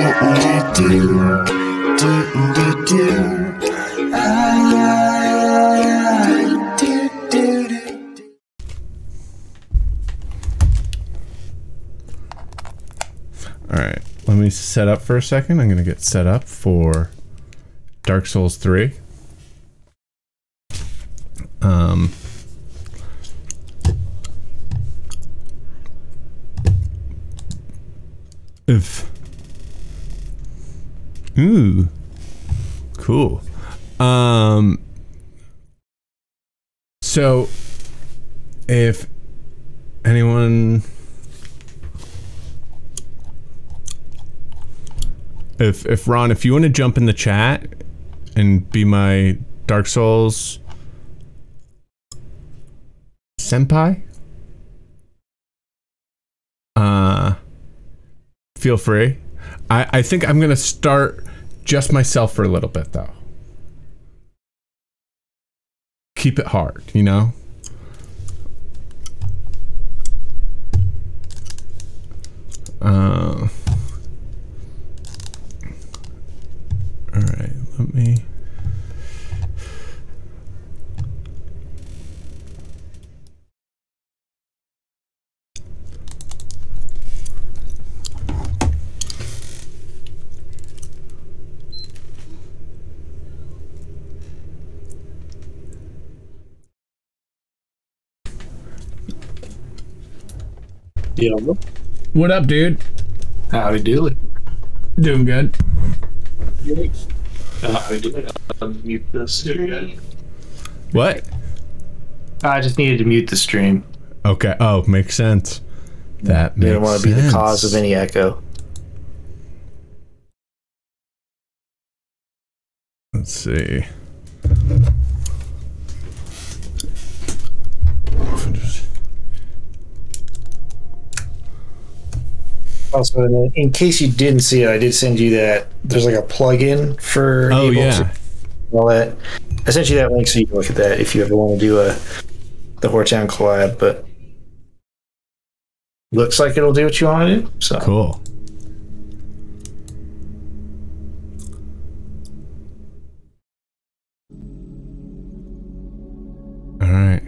Alright, let me set up for a second. I'm going to get set up for Dark Souls 3. Ooh, cool. So if anyone, if Ron, if you want to jump in the chat and be my Dark Souls senpai, feel free. I think I'm gonna start just myself for a little bit though. Keep it hard, you know? All right, let me. Yeah. What up, dude? Howdy doodly. Doing good. Mute the stream. What? I just needed to mute the stream. Okay. Oh, makes sense. That makes sense. You don't want to be the cause of any echo. Let's see. Also, in case you didn't see it, I did send you that. There's like a plug-in for all that. I sent you that link so you can look at that if you ever want to do the Horetown collab. But looks like it'll do what you want to do. So cool. All right.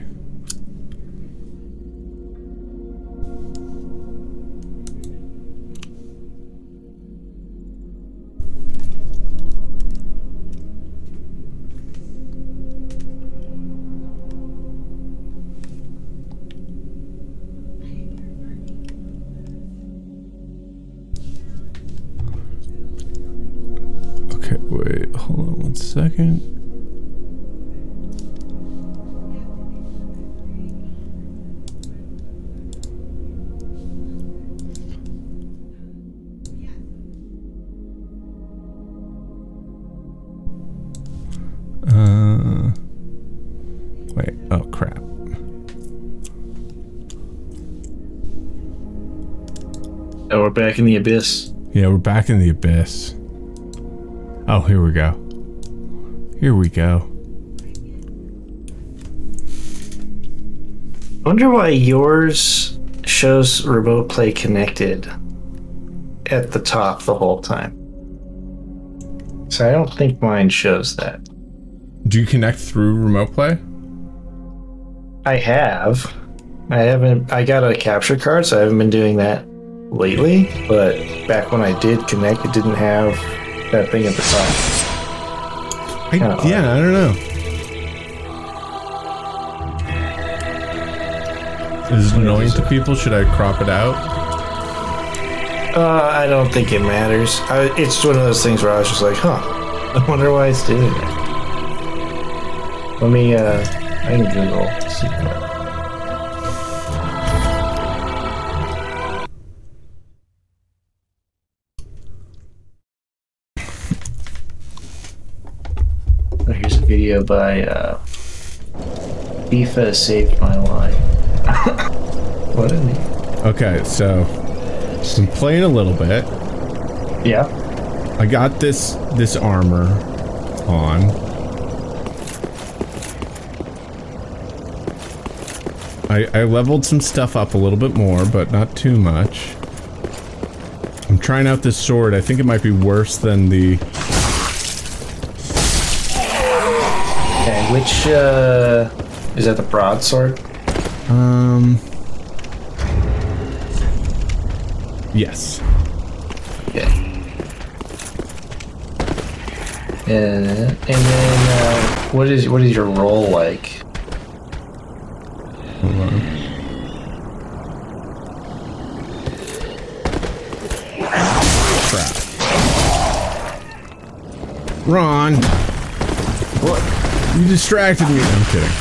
Wait, hold on 1 second. Wait, oh crap. Oh, we're back in the abyss. Yeah, we're back in the abyss. Oh, here we go. Here we go. I wonder why yours shows Remote Play connected at the top the whole time. So I don't think mine shows that. Do you connect through Remote Play? I have. I haven't. I got a capture card, so I haven't been doing that lately. But back when I did connect, it didn't have that thing at the top. I don't know. Is it annoying to people? Should I crop it out? I don't think it matters. It's one of those things where I was just like, huh, I wonder why it's doing that. Let me, I can Google. See that. Video by FIFA saved my life. What a name. Okay, so I'm playing a little bit. Yeah. I got this armor on. I leveled some stuff up a little bit more, but not too much. I'm trying out this sword. I think it might be worse than the... Okay, which, is that the broadsword? Yes. Okay. And then, what is your roll like? Hold on. Crap. Ron! What? You distracted me. I'm kidding.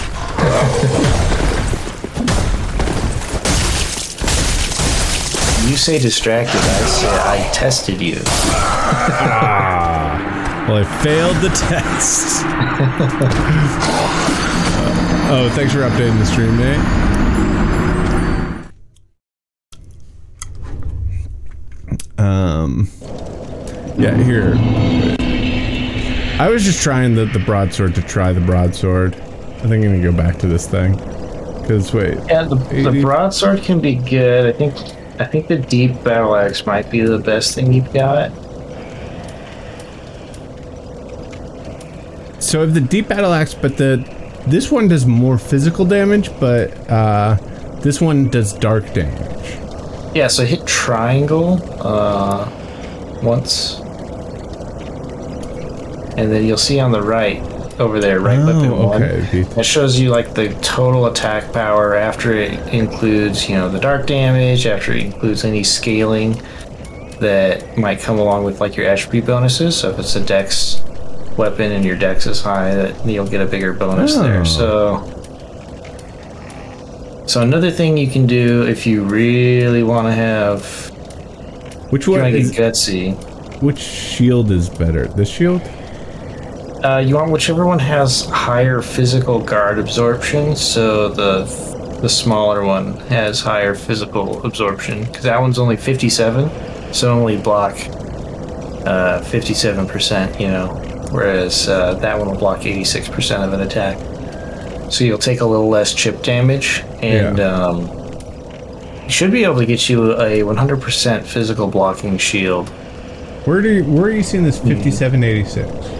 You say distracted, I say I tested you. Well, I failed the test. Oh, thanks for updating the stream, mate. Yeah, here. I was just trying the broadsword to try the broadsword. I think I'm gonna go back to this thing. Cause wait. Yeah, the broadsword can be good, I think. I think the deep battle axe might be the best thing you've got. So I have the deep battle axe, but this one does more physical damage, but this one does dark damage. Yeah, so hit triangle once, and then you'll see on the right over there, right, that shows you like the total attack power after it includes, you know, the dark damage, after it includes any scaling that might come along with like your HP bonuses. So if it's a dex weapon and your dex is high, that you'll get a bigger bonus there. So another thing you can do if you really want to have, which one is gutsy? Which shield is better? This shield? You want whichever one has higher physical guard absorption, so the smaller one has higher physical absorption, because that one's only 57, so only block 57%, you know, whereas that one will block 86% of an attack. So you'll take a little less chip damage, and you should be able to get you a 100% physical blocking shield. Where are you seeing this 5786?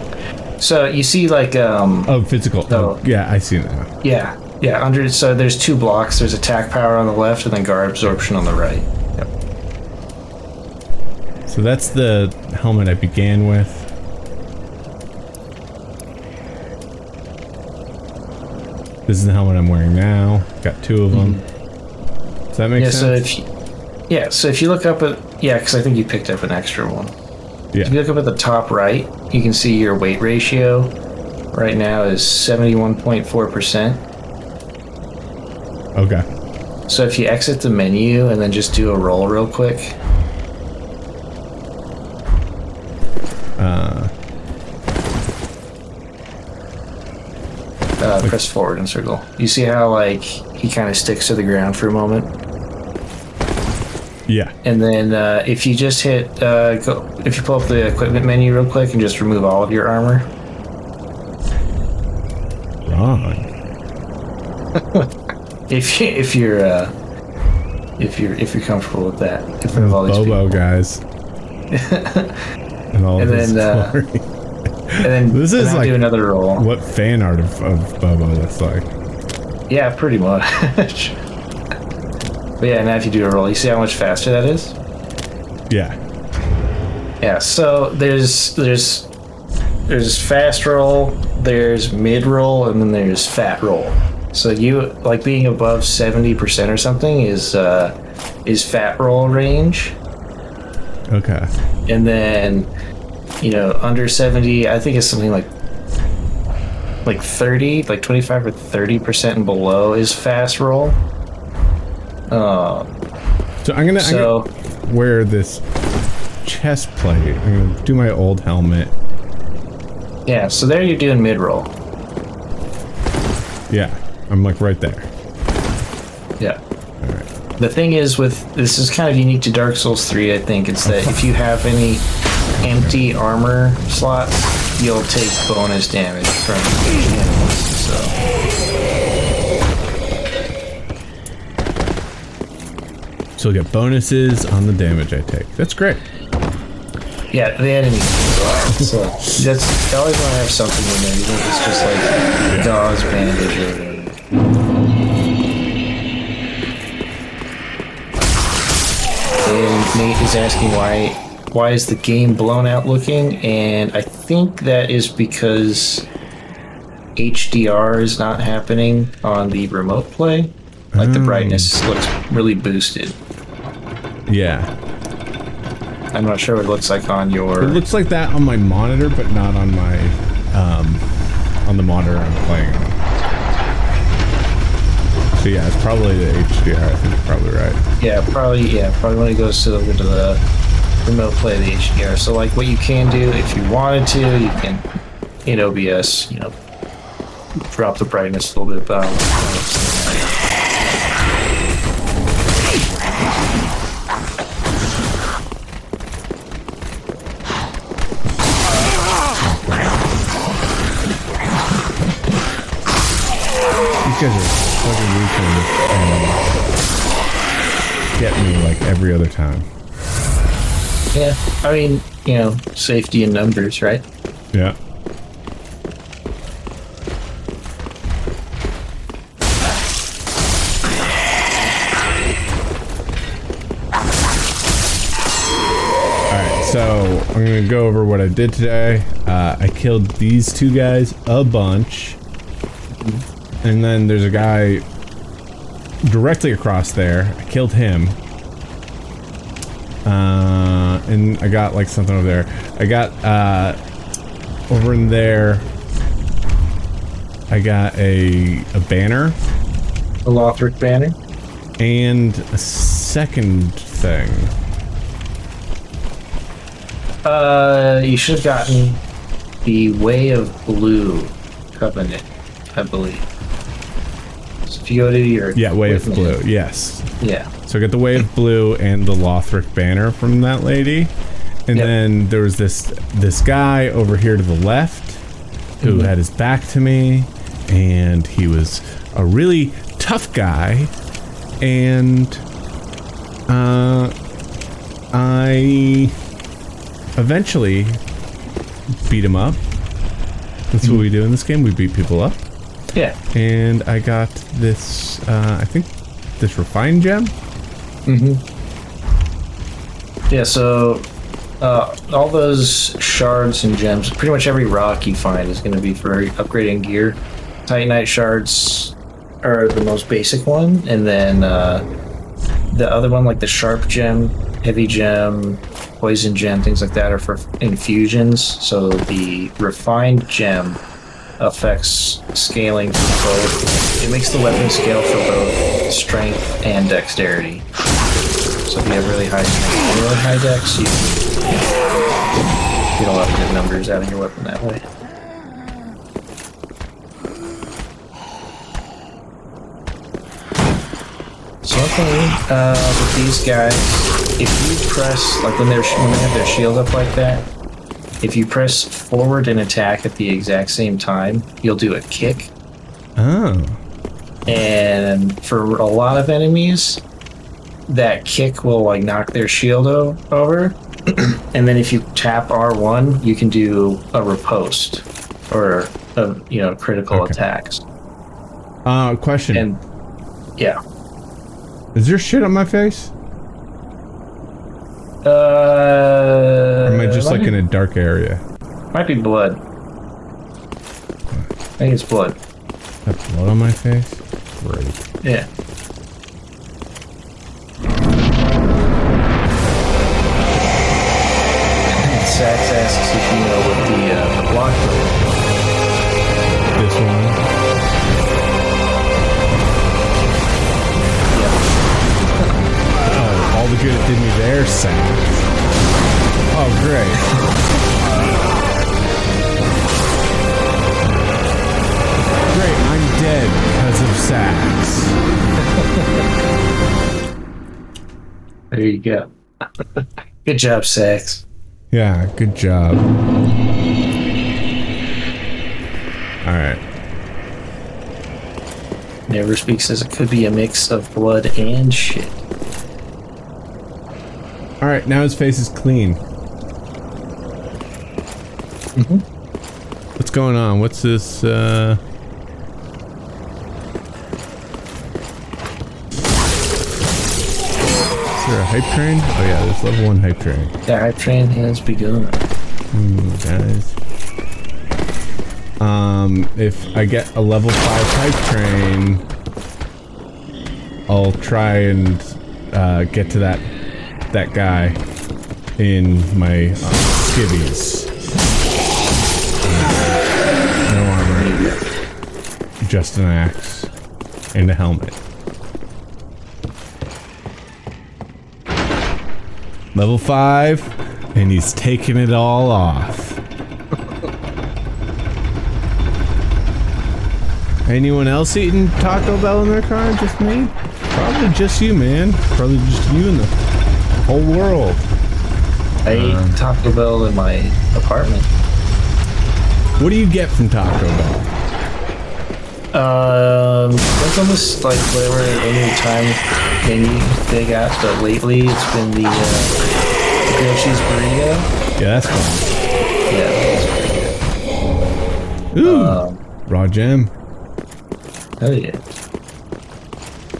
So you see like oh, physical. Oh, yeah, I see that. Yeah, yeah. So there's two blocks. There's attack power on the left, and then guard absorption on the right. Yep. So that's the helmet I began with. This is the helmet I'm wearing now. Got two of them. Does that make sense? So if you look up at because I think you picked up an extra one. Yeah. If you look up at the top right, you can see your weight ratio right now is 71.4%. Okay. So if you exit the menu and then just do a roll real quick. Press forward and circle. You see how, like, he kind of sticks to the ground for a moment? Yeah. And then if you just hit, if you pull up the equipment menu real quick and just remove all of your armor. Wrong. if you're comfortable with that. With all these Bobo people. Guys. And all and of then, and then this is like do another roll. What fan art of Bobo looks like? Yeah, pretty much. But yeah, now if you do a roll, you see how much faster that is? Yeah. Yeah, so there's fast roll, there's mid roll, and then there's fat roll. So you, like, being above 70% or something is fat roll range. Okay. And then, you know, under 70, I think it's something like 30, like 25 or 30% and below is fast roll. So I'm gonna wear this chest plate. I'm gonna do my old helmet. Yeah, so there you're doing mid-roll. Yeah, I'm like right there. Yeah. All right. The thing is with, this is kind of unique to Dark Souls 3, I think, it's that if you have any empty armor slots, you'll take bonus damage from enemies, so... So you'll get bonuses on the damage I take. That's great. Yeah, the enemies. So that's, I always want to have something in there. You think it's just like dogs, bandage, or whatever. And Nate is asking why is the game blown out looking? And I think that is because HDR is not happening on the remote play. Like the brightness looks really boosted. Yeah. I'm not sure what it looks like on your... It looks like that on my monitor, but not on my, on the monitor I'm playing on. So yeah, it's probably the HDR, I think you're probably right. Yeah, probably when it goes to the remote play, the HDR. So like what you can do, if you wanted to, you can, in OBS, you know, drop the brightness a little bit, but these guys are fucking weak and get me like every other time. Yeah, I mean, you know, safety in numbers, right? Yeah. So, I'm gonna go over what I did today. I killed these two guys a bunch. And then there's a guy directly across there. I killed him. And I got like something over there. I got, over in there, I got a banner. A Lothric banner. And a second thing. You should have gotten the Way of Blue Covenant, I believe. So if you go to your... Yeah, Way of Blue, yes. Yeah. So I got the Way of Blue and the Lothric banner from that lady. And then there was this guy over here to the left who had his back to me. And he was a really tough guy. And... I... eventually beat him up. That's what we do in this game. We beat people up. Yeah. And I got this, I think this Refined Gem. Yeah, so all those shards and gems, pretty much every rock you find is going to be for upgrading gear. Titanite Shards are the most basic one, and then the other one, like the Sharp Gem, Heavy Gem, Poison Gem, things like that, are for infusions. So the Refined Gem affects scaling for both. It makes the weapon scale for both strength and dexterity. So if you have really high strength and really high dex, you get a lot of good numbers out of your weapon that way. So luckily, with these guys, if you press, like when they have their shield up like that, if you press forward and attack at the exact same time, you'll do a kick. Oh. And for a lot of enemies, that kick will like knock their shield over. And then if you tap R1, you can do a riposte or a, you know, critical attacks. Question. And yeah. Is there shit on my face? Or am I just like in a dark area? Might be blood. I think it's blood. Got blood on my face? Great. Yeah. Sax asks if you know what the block is. This one? All the good it did me there, Sam. Oh, great. Great, I'm dead because of Sax. There you go. Good job, Sax. Yeah, good job. Alright. Never Speak says it could be a mix of blood and shit. Alright, now his face is clean. Mm-hmm. What's going on? What's this? Is there a hype train? Oh yeah, there's level 1 hype train. The hype train has begun. Guys. If I get a level 5 hype train, I'll try and get to that guy in my skivvies. No armor, just an axe and a helmet. Level 5, and he's taking it all off. Anyone else eating Taco Bell in their car? Just me? Probably just you, man. Probably just you and the whole world. I eat Taco Bell in my apartment. What do you get from Taco Bell? That's almost like whatever any time menu they got, but lately it's been the grilled cheese burrito. Yeah, that's fun. Yeah, that's pretty good. Ooh, raw gem. Oh yeah,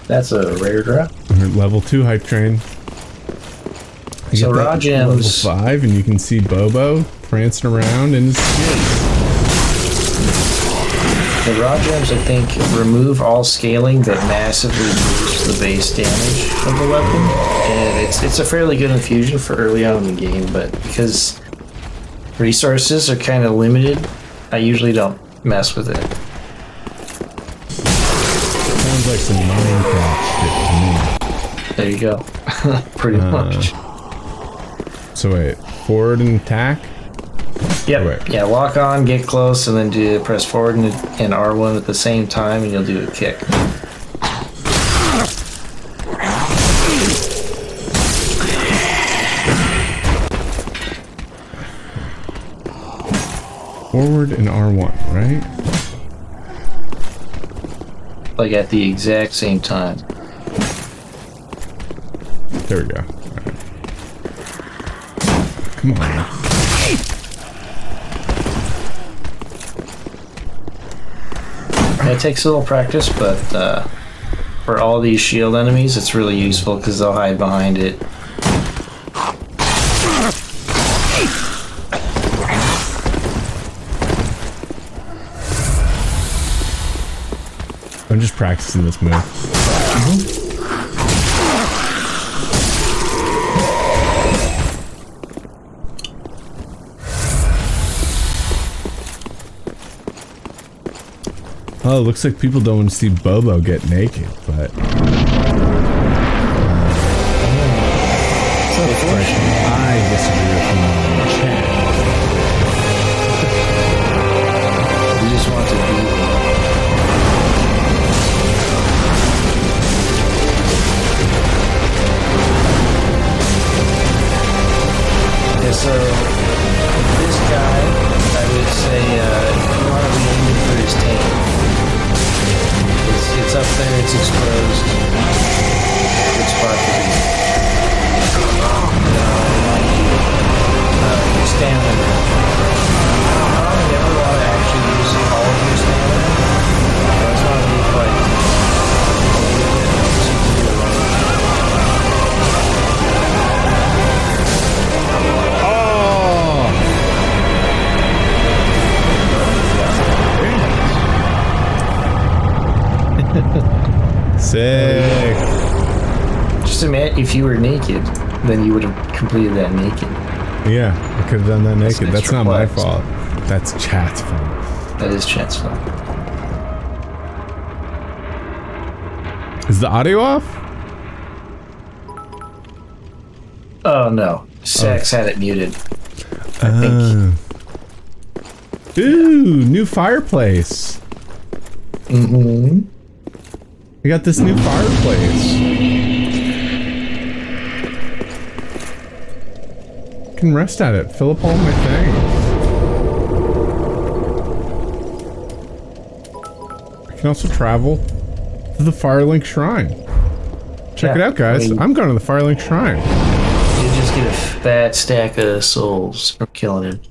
that's a rare drop. Level 2 hype train. I so raw gems. Level 5, and you can see Bobo prancing around in his skin. The raw gems, I think, remove all scaling that massively boosts the base damage of the weapon, and it's a fairly good infusion for early on in the game, but because resources are kind of limited, I usually don't mess with it. Sounds like some Minecraft shit to me. There you go. Pretty much. So wait, forward and attack? Yep. Yeah, lock on, get close, and then do press forward and R1 at the same time, and you'll do a kick. Forward and R1, right? Like at the exact same time. There we go. All right. Come on now. It takes a little practice, but for all these shield enemies, it's really useful because they'll hide behind it. I'm just practicing this move. Oh, it looks like people don't want to see Bobo get naked, but... so I disagree with him on the chat. We just want to be... Yeah, so... This guy, I would say, you want to be aiming for his tail. It's up there, it's exposed. Good spot to be. Your stamina. You probably never want to actually use all of your stamina. That's why we fight. Sick. Just imagine if you were naked, then you would have completed that naked. Yeah, I could have done that naked. That's not my fault. That's chat's fault. That is chat's fault. Is the audio off? Oh no, Sax had it muted. I think. Ooh, new fireplace. Mm-hmm. We got this new fireplace. I can rest at it, fill up all my things. I can also travel to the Firelink Shrine. Check it out, guys. I'm going to the Firelink Shrine. You just get a fat stack of souls from killing it.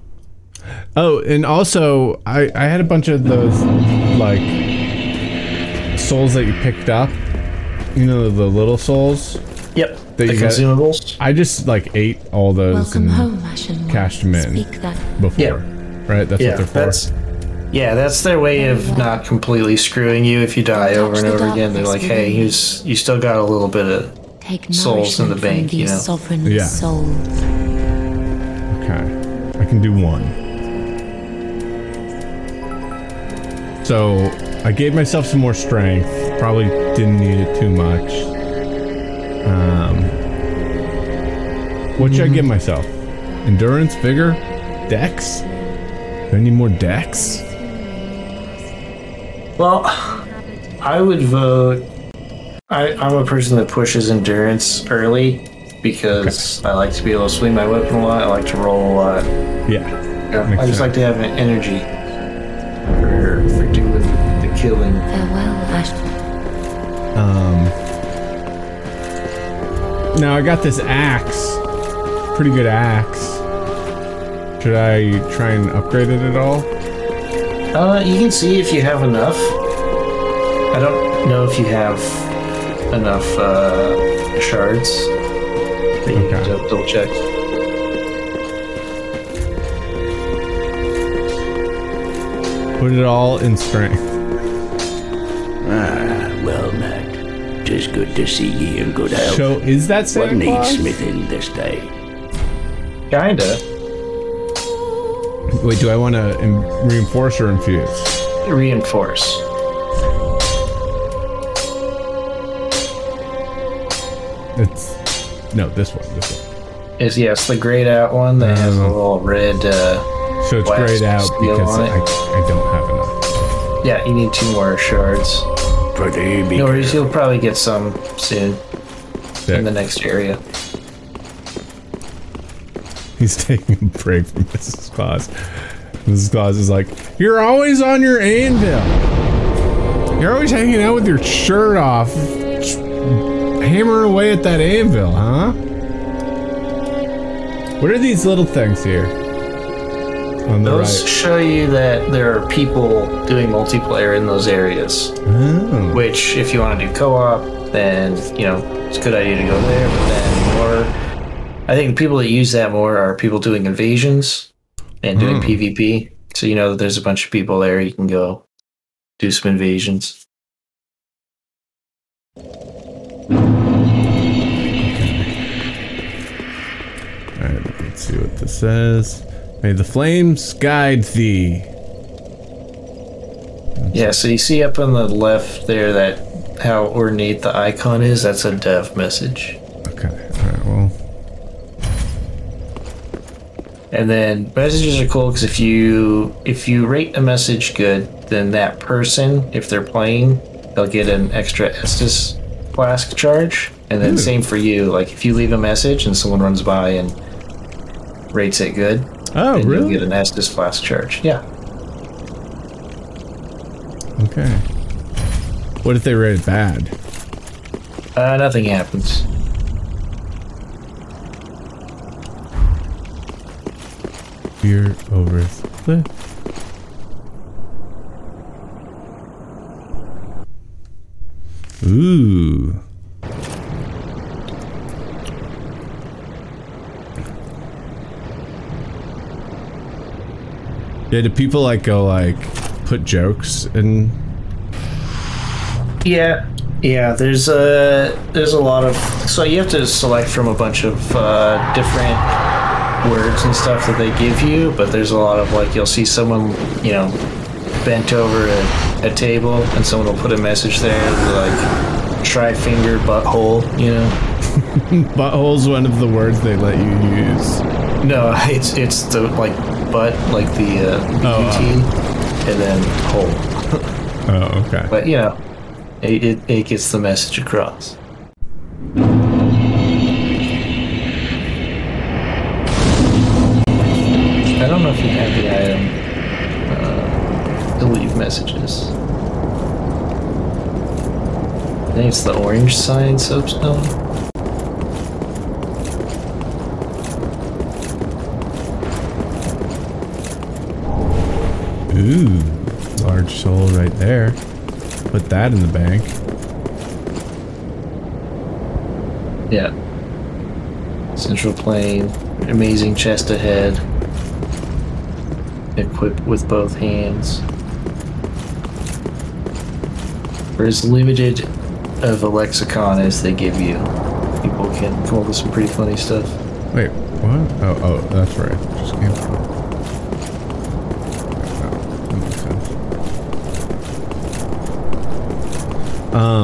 Oh, and also, I had a bunch of those, like, souls that you picked up. You know, the little souls? Yep. The consumables. I just, like, ate all those and cashed them in before. Yep. Right? That's what they're for. Yeah, that's their way of not completely screwing you if you die over and over again. They're like, hey, you still got a little bit of souls in the bank, you know? Yeah. Okay. I can do one. So, I gave myself some more strength. Probably didn't need it too much. What should I give myself? Endurance? Vigor? Dex? Do I need more Dex? Well, I would vote... I'm a person that pushes endurance early because I like to be able to swing my weapon a lot. I like to roll a lot. Yeah. I just like to have an energy for doing the killing. Now I got this axe. Pretty good axe. Should I try and upgrade it at all? You can see if you have enough. I don't know if you have enough shards. But you can double check. Put it all in strength. Ah, well, Mac, 'tis good to see ye in good health. So is that Santa Claus? What needs smithing this day? Kinda. Wait, do I want to reinforce or infuse? Reinforce. It's... No, this one. This one. It's, yeah, it's the grayed out one that has a little red... so it's grayed out because I don't have enough. Yeah, you need two more shards. No worries, you'll probably get some soon. Sick. In the next area. He's taking a break from Mrs. Claus. Mrs. Claus is like, you're always on your anvil. You're always hanging out with your shirt off. Just hammer away at that anvil, huh? What are these little things here? On the right. Show you that there are people doing multiplayer in those areas. Oh. Which, if you want to do co-op, then, you know, it's a good idea to go there, but then more... I think people that use that more are people doing invasions and doing PvP. So you know that there's a bunch of people there. You can go do some invasions. Okay. All right, let's see what this says. May the flames guide thee. Yeah, so you see up on the left there that how ornate the icon is? That's a dev message. Okay, all right, well... And then messages are cool because if you rate a message good, then that person, if they're playing, they'll get an extra Estus flask charge. And then same for you. Like if you leave a message and someone runs by and rates it good, then you'll get an Estus flask charge. Yeah. Okay. What if they rate it bad? Nothing happens. Fear over the cliff. Ooh. Yeah, do people like go like put jokes in? Yeah, there's a lot of, so you have to select from a bunch of different words and stuff that they give you, but there's a lot of, like, you'll see someone, you know, bent over a table and someone will put a message there like try finger butthole, you know. Butthole's one of the words they let you use. No, it's the like butt, like the UT, and then hole. Oh, okay. But you know, it gets the message across. I don't know if you have the item, delete messages. I think it's the orange sign soapstone. Ooh, large soul right there. Put that in the bank. Yeah. Central plane, amazing chest ahead. Equip with both hands. For as limited of a lexicon as they give you, people can come up with some pretty funny stuff. Wait, what? Oh, that's right. Just came from. Oh,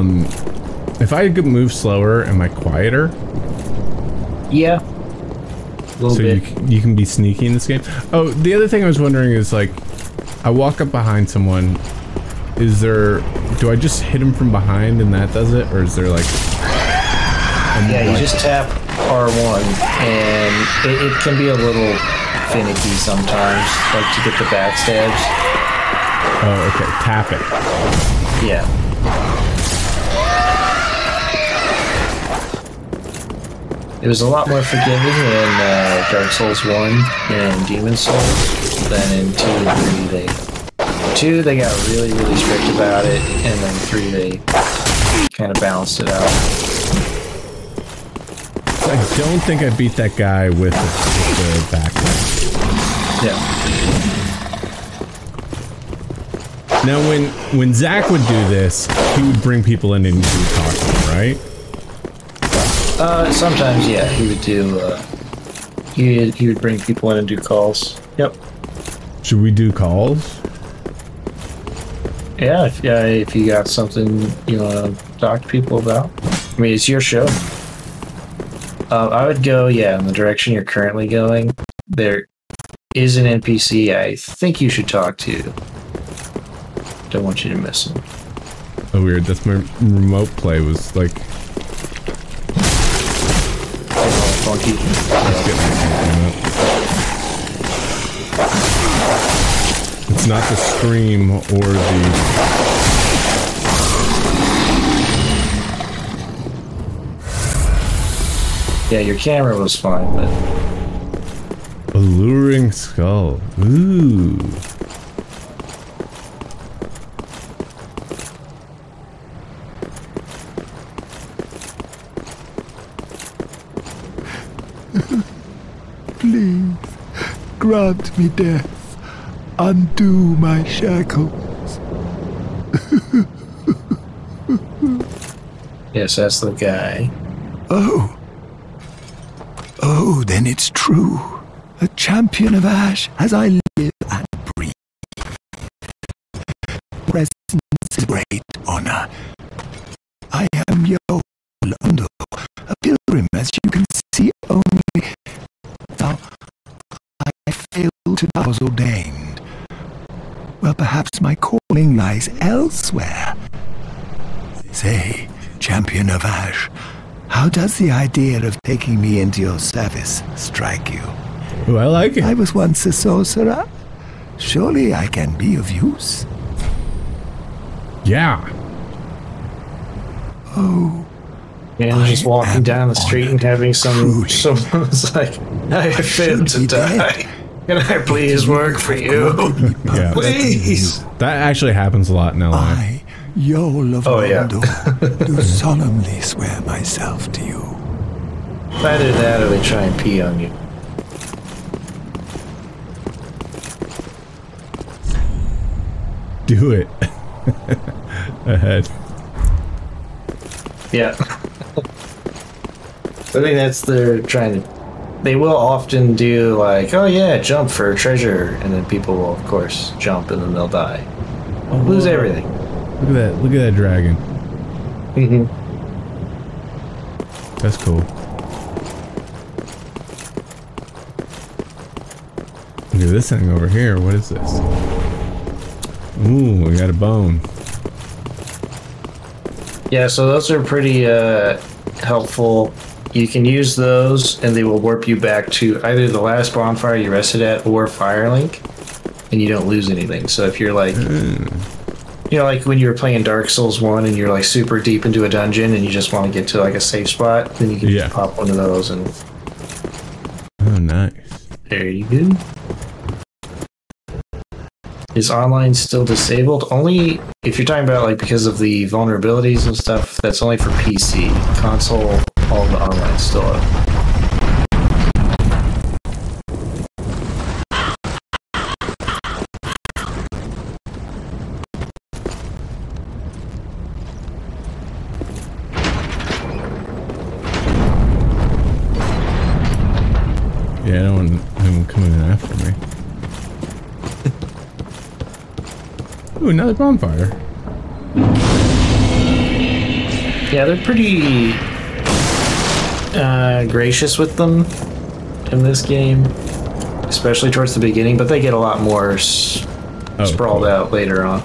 that makes sense. If I could move slower, am I quieter? Yeah. A little bit. So you can be sneaky in this game. Oh, the other thing I was wondering is, like, I walk up behind someone. Is there? Do I just hit him from behind and that does it, or is there like? Yeah, you just tap R1, and it can be a little finicky sometimes, like to get the backstabs. Oh, okay. Tap it. Yeah. It was a lot more forgiving in Dark Souls 1 and Demon's Souls than in 2 and 3. They got really, really strict about it, and then 3 they kind of balanced it out. I don't think I beat that guy with the backlight. Yeah. Now, when Zach would do this, he would bring people in and he would talk to them, right? Sometimes, yeah, he would do, he would bring people in and do calls. Yep. Should we do calls? Yeah, if you got something you want to talk to people about. I mean, it's your show. I would go, yeah, in the direction you're currently going. There is an NPC I think you should talk to. Don't want you to miss him. Oh, weird. That's my remote play was like... funky. It's not the scream or the... Yeah, your camera was fine, but... Alluring skull. Ooh. Please, grant me death. Undo my shackles. Yes, that's the guy. Oh. Oh, then it's true. A champion of ash as I live and breathe. Presence is a great honor. I am your Orlando, a pilgrim as you can see only. Thou, I fail to thou was ordained. Well, perhaps my calling lies elsewhere. Say, champion of ash, how does the idea of taking me into your service strike you? Well, I like it. I was once a sorcerer. Surely I can be of use. Yeah. Oh. And just walking down the street and having someone's like, I failed to die. Dead. Can I please work for you? Yeah, please! That actually happens a lot in LA. I, Yol of Orlando, do solemnly swear myself to you. Either that or they try and pee on you. Do it. Ahead. Yeah. I think that's they're trying to... They will often do like, oh yeah, jump for treasure, and then people will, of course, jump, and then they'll die, lose everything. Look at that dragon. Mm-hmm. That's cool. Look at this thing over here. What is this? Ooh, we got a bone. Yeah, so those are pretty helpful. You can use those, and they will warp you back to either the last bonfire you rested at or Firelink, and you don't lose anything. So if you're like, you know, like when you were playing Dark Souls 1 and you're like super deep into a dungeon and you just want to get to like a safe spot, then you can just pop one of those and... Oh, nice. There you go. Is online still disabled? Only if you're talking about like because of the vulnerabilities and stuff, that's only for PC. Console, all the online still up. Yeah, I don't want him coming in after me. Ooh, another bonfire. Yeah, they're pretty gracious with them in this game, especially towards the beginning, but they get a lot more sprawled out later on.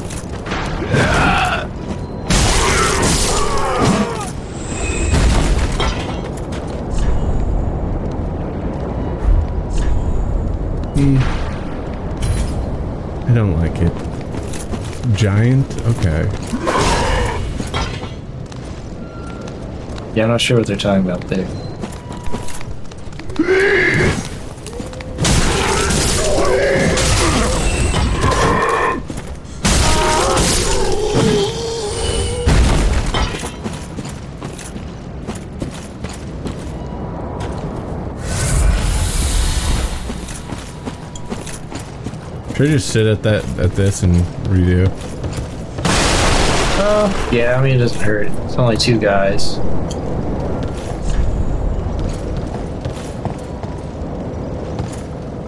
I don't like it. Giant? Okay. Yeah, I'm not sure what they're talking about there. Should I just sit at that this and redo? Yeah, I mean it doesn't hurt. It's only two guys.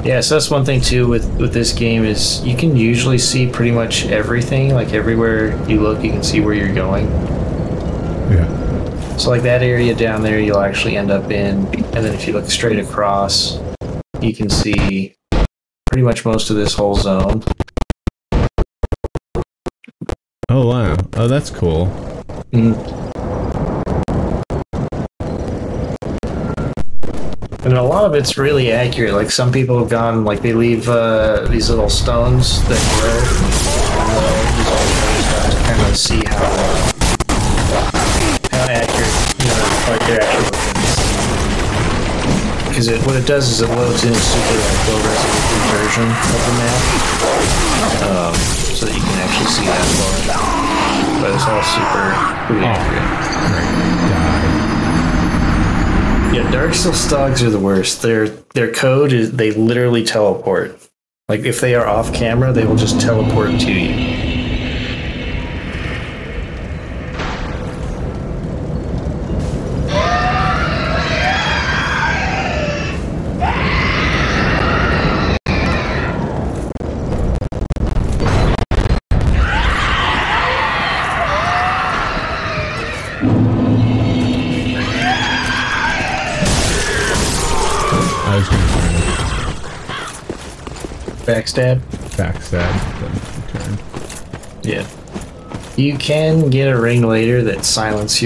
Yeah, so that's one thing too with this game is you can usually see pretty much everything. Like everywhere you look, you can see where you're going. Yeah. So like that area down there, you'll actually end up in, and then if you look straight across, you can see pretty much most of this whole zone. Oh wow! Oh, that's cool. And a lot of it's really accurate. Like some people have gone, like they leave these little stones that grow, and to kind of see how accurate, you know, like they're actually. Because what it does is it loads in a super like, low-resolution version of the map, so that you can actually see that far. But it's all super pretty accurate. Yeah, Dark Souls stogs are the worst. Their code is they literally teleport. Like if they are off camera, they will just teleport to you. Backstab? Backstab. Yeah. You can get a ring later that silences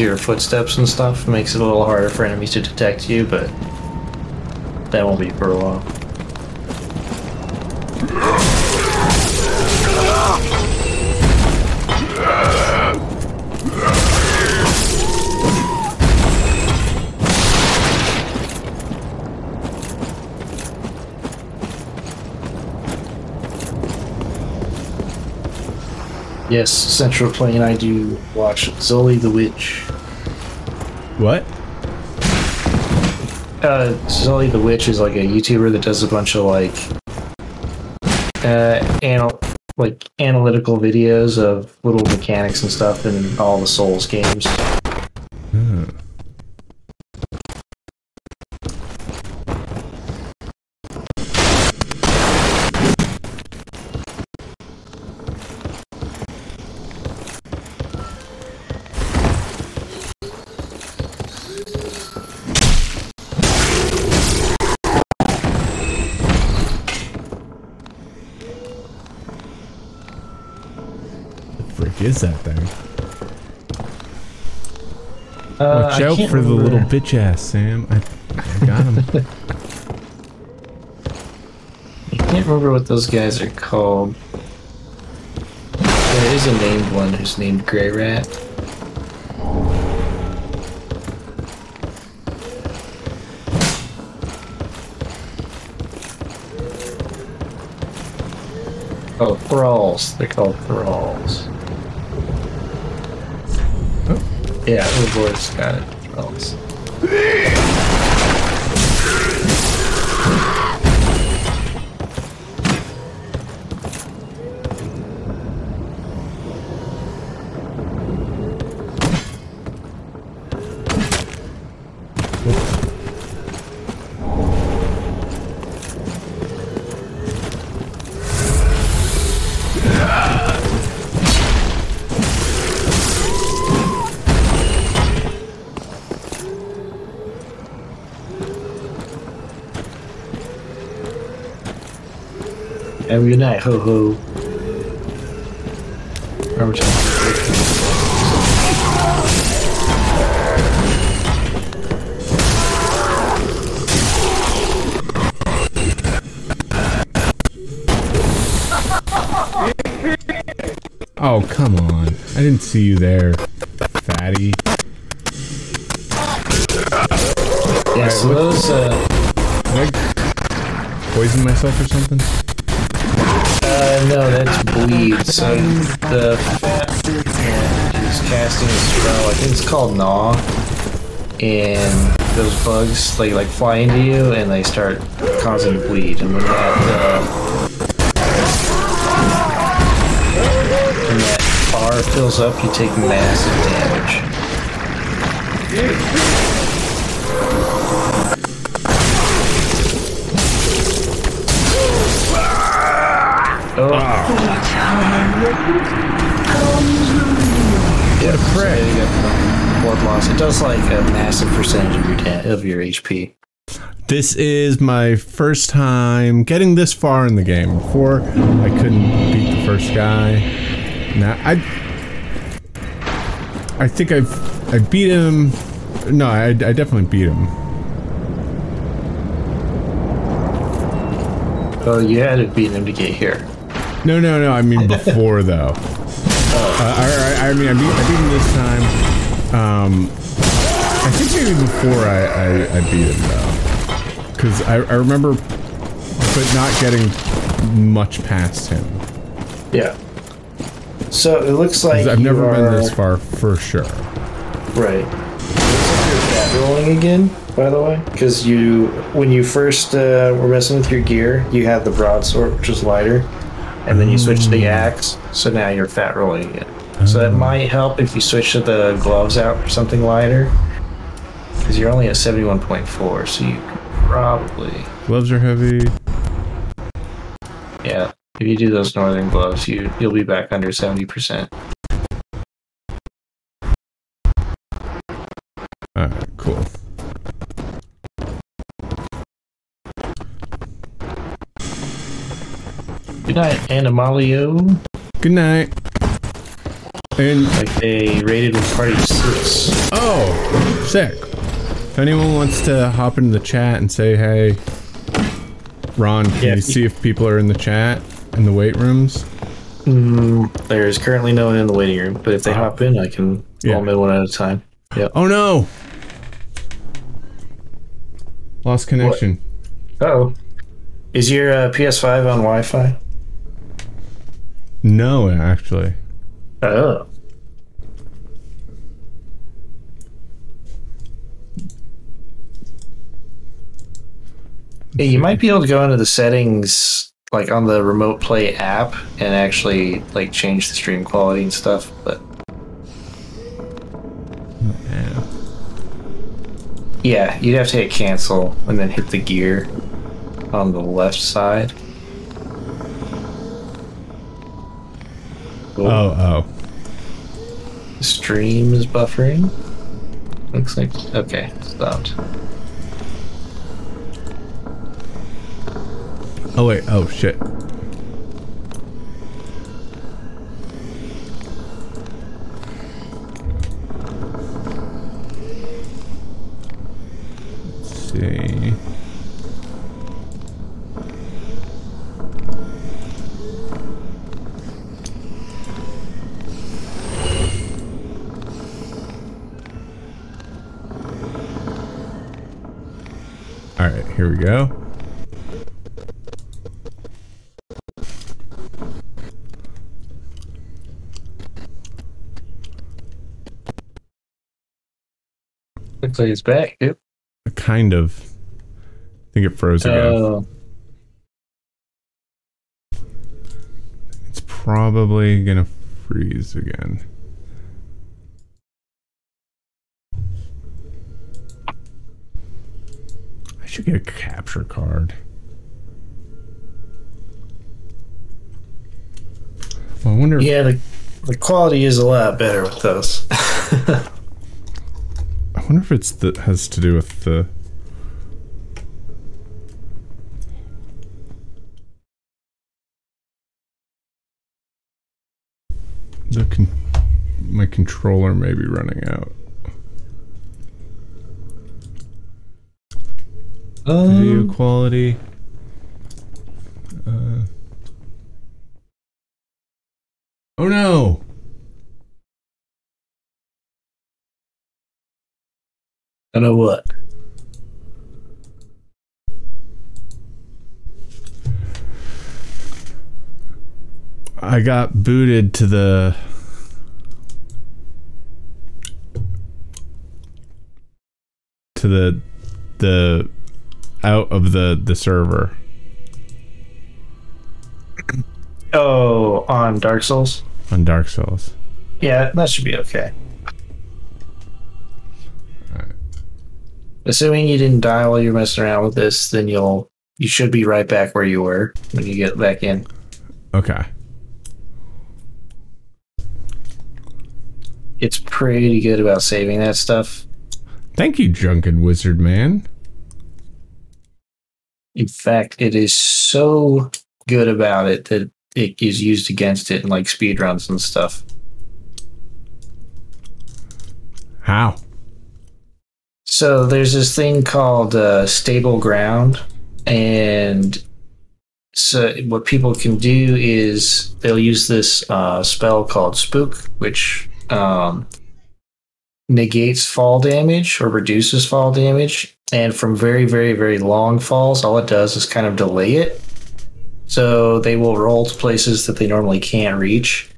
your footsteps and stuff. Makes it a little harder for enemies to detect you, but that won't be for a while. Yes, Central Plain, I do watch Zoli the Witch. What? Zoli the Witch is like a YouTuber that does a bunch of like analytical videos of little mechanics and stuff in all the Souls games. Hmm. Is that thing? Watch out for the little bitch ass, Sam. I got him. I can't remember what those guys are called. There is a named one who's named Grey Rat. Oh, thralls. They're called thralls. Oh, yeah, the boys got it. Thralls. Have a good night, ho ho. Remember to oh, come on. I didn't see you there, fatty. Yeah, right, so those, did I poison myself or something? No, that's bleed. So the fat is casting a spell. I think it's called Gnaw. And those bugs, they like fly into you and they start causing bleed. And when that bar fills up, you take massive damage. Oh. Yeah, so blood loss. It does like a massive percentage of your HP. This is my first time getting this far in the game. Before, I couldn't beat the first guy. Now I beat him. No, I definitely beat him. Oh, you had to beat him to get here. No, no, no, I mean before, though. I mean, I beat him this time. I think maybe before I beat him, though. Because I remember, but not getting much past him. Yeah. So, it looks like I've never been this far, for sure. Right. Is your rolling again, by the way? Because you, when you first were messing with your gear, you had the broadsword, which was lighter. And then you switch to the axe, so now you're fat rolling again. So that might help if you switch to the gloves out for something lighter. Because you're only at 71.4, so you could probably... Gloves are heavy. Yeah, if you do those northern gloves, you'll be back under 70%. Alright, cool. Good night, Animalio. Good night. And like they rated with party 6. Oh, sick. If anyone wants to hop into the chat and say, hey, Ron, can you see if people are in the chat in the wait rooms? There is currently no one in the waiting room, but if they hop in, I can roll them in one at a time. Yep. Oh no! Lost connection. Uh-oh. Is your PS5 on Wi-Fi? No, actually. Oh. Yeah, you might be able to go into the settings, like on the Remote Play app, and actually like change the stream quality and stuff. But yeah, you'd have to hit cancel and then hit the gear on the left side. Cool. Oh, oh. Stream is buffering. Looks like... Okay, stopped. Oh, wait. Oh, shit. Let's see... Alright, here we go. Looks like it's back. Yep. Kind of. I think it froze again. It's probably gonna freeze again. I should get a capture card. Well, I wonder. Yeah, the quality is a lot better with those. I wonder if it's has to do with the. My controller may be running out. Video quality. Oh no! I know what. I got booted to the... out of the server. Oh, on Dark Souls? On Dark Souls. Yeah, that should be okay. All right. Assuming you didn't die while you're messing around with this, then you should be right back where you were when you get back in. Okay. It's pretty good about saving that stuff. Thank you, Drunken Wizard Man. In fact, it is so good about it that it is used against it in like speedruns and stuff. How? So there's this thing called stable ground, and so what people can do is they'll use this spell called Spook, which negates fall damage or reduces fall damage, and from very, very, very long falls, all it does is kind of delay it. So they will roll to places that they normally can't reach,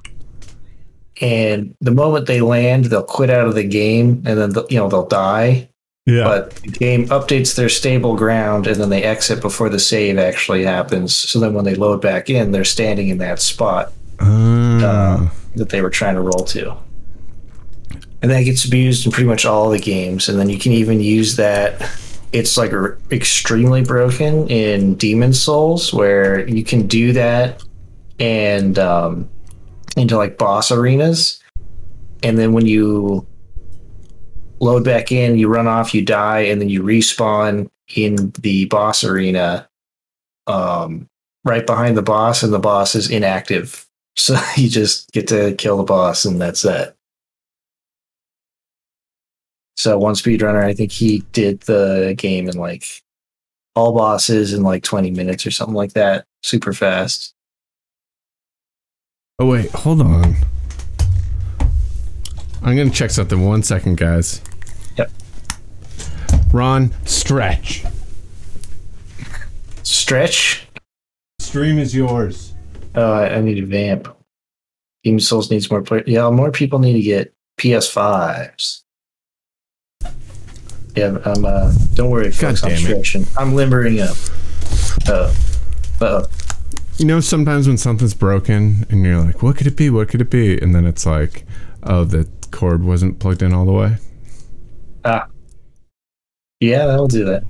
and the moment they land, they'll quit out of the game, and then they'll die. Yeah. But the game updates their stable ground, and then they exit before the save actually happens. So then when they load back in, they're standing in that spot that they were trying to roll to. And that gets abused in pretty much all the games. And then you can even use that. It's like extremely broken in Demon's Souls, where you can do that and into like boss arenas. And then when you load back in, you run off, you die, and then you respawn in the boss arena right behind the boss, and the boss is inactive. So you just get to kill the boss, and that's it. So one speedrunner, I think he did the game in like all bosses in like 20 minutes or something like that. Super fast. Oh, wait, hold on. I'm going to check something. 1 second, guys. Yep. Ron, stretch. Stretch? Stream is yours. Oh, I need a vamp. Demon Souls needs more players. Yeah, more people need to get PS5s. Yeah, I'm don't worry, folks, I'm stretching. I'm limbering up. You know, sometimes when something's broken and you're like, what could it be? What could it be? And then it's like, oh, the cord wasn't plugged in all the way. Ah. Yeah, that'll do that.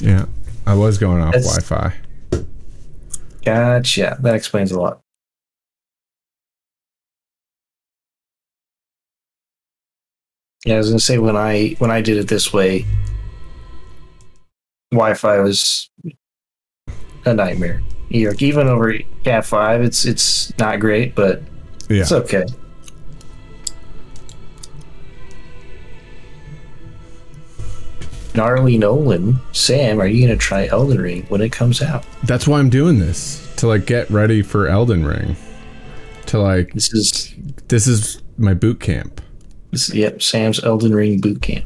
Yeah. I was going off Wi-Fi. Gotcha. That explains a lot. Yeah, I was gonna say when I did it this way, Wi-Fi was a nightmare. Even over Cat 5, it's not great, but yeah, it's okay. Gnarly Nolan, Sam, are you gonna try Elden Ring when it comes out? That's why I'm doing this, to like get ready for Elden Ring. To like this is my boot camp. Yep, Sam's Elden Ring bootcamp.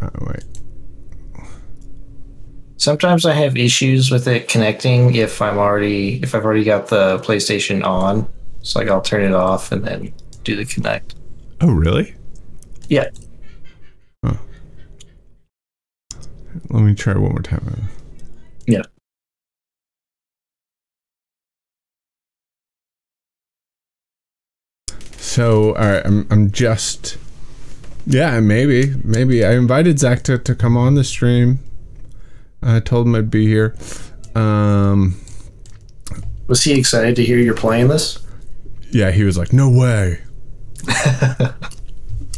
Oh, wait. Sometimes I have issues with it connecting if I've already got the PlayStation on. So like I'll turn it off and then do the connect. Oh, really? Yeah. Huh. Let me try one more time. Yeah. So, all right, I'm just, yeah, maybe. I invited Zach to come on the stream. I told him I'd be here. Was he excited to hear you're playing this? Yeah, he was like, no way.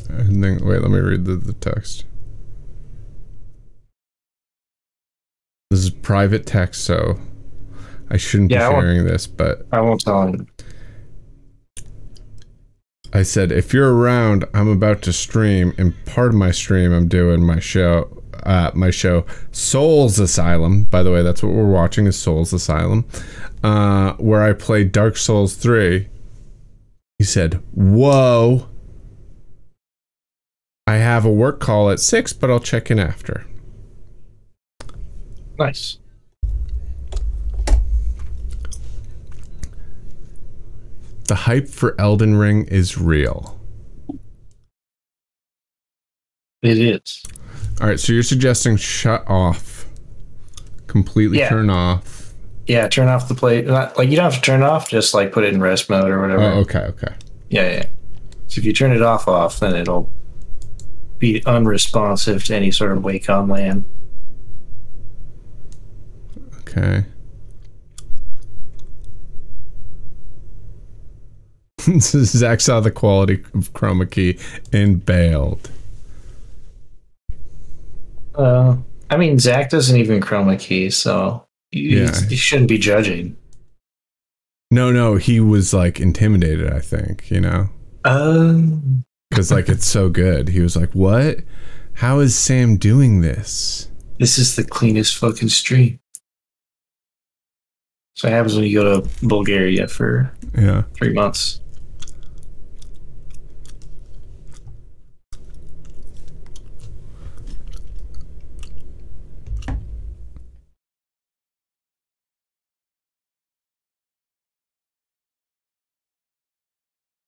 And then, wait, let me read the text. This is private text, so I shouldn't be sharing this, but... I won't tell him. I said, if you're around, I'm about to stream, and part of my stream I'm doing my show Souls Asylum. By the way, that's what we're watching, is Souls Asylum, where I play Dark Souls 3. He said, whoa, I have a work call at 6, but I'll check in after. Nice. The hype for Elden Ring is real. It is. All right, so you're suggesting shut off. Completely turn off. Yeah, turn off the play. Not, like, you don't have to turn it off, just like put it in rest mode or whatever. Oh, okay, okay. Yeah, yeah. So if you turn it off, then it'll be unresponsive to any sort of wake on land. Okay. Zach saw the quality of chroma key and bailed. I mean, Zach doesn't even chroma key, so... You shouldn't be judging. No, he was like intimidated, I think, you know? Because like it's so good. He was like, what? How is Sam doing this? This is the cleanest fucking stream. So it happens when you go to Bulgaria for 3 months.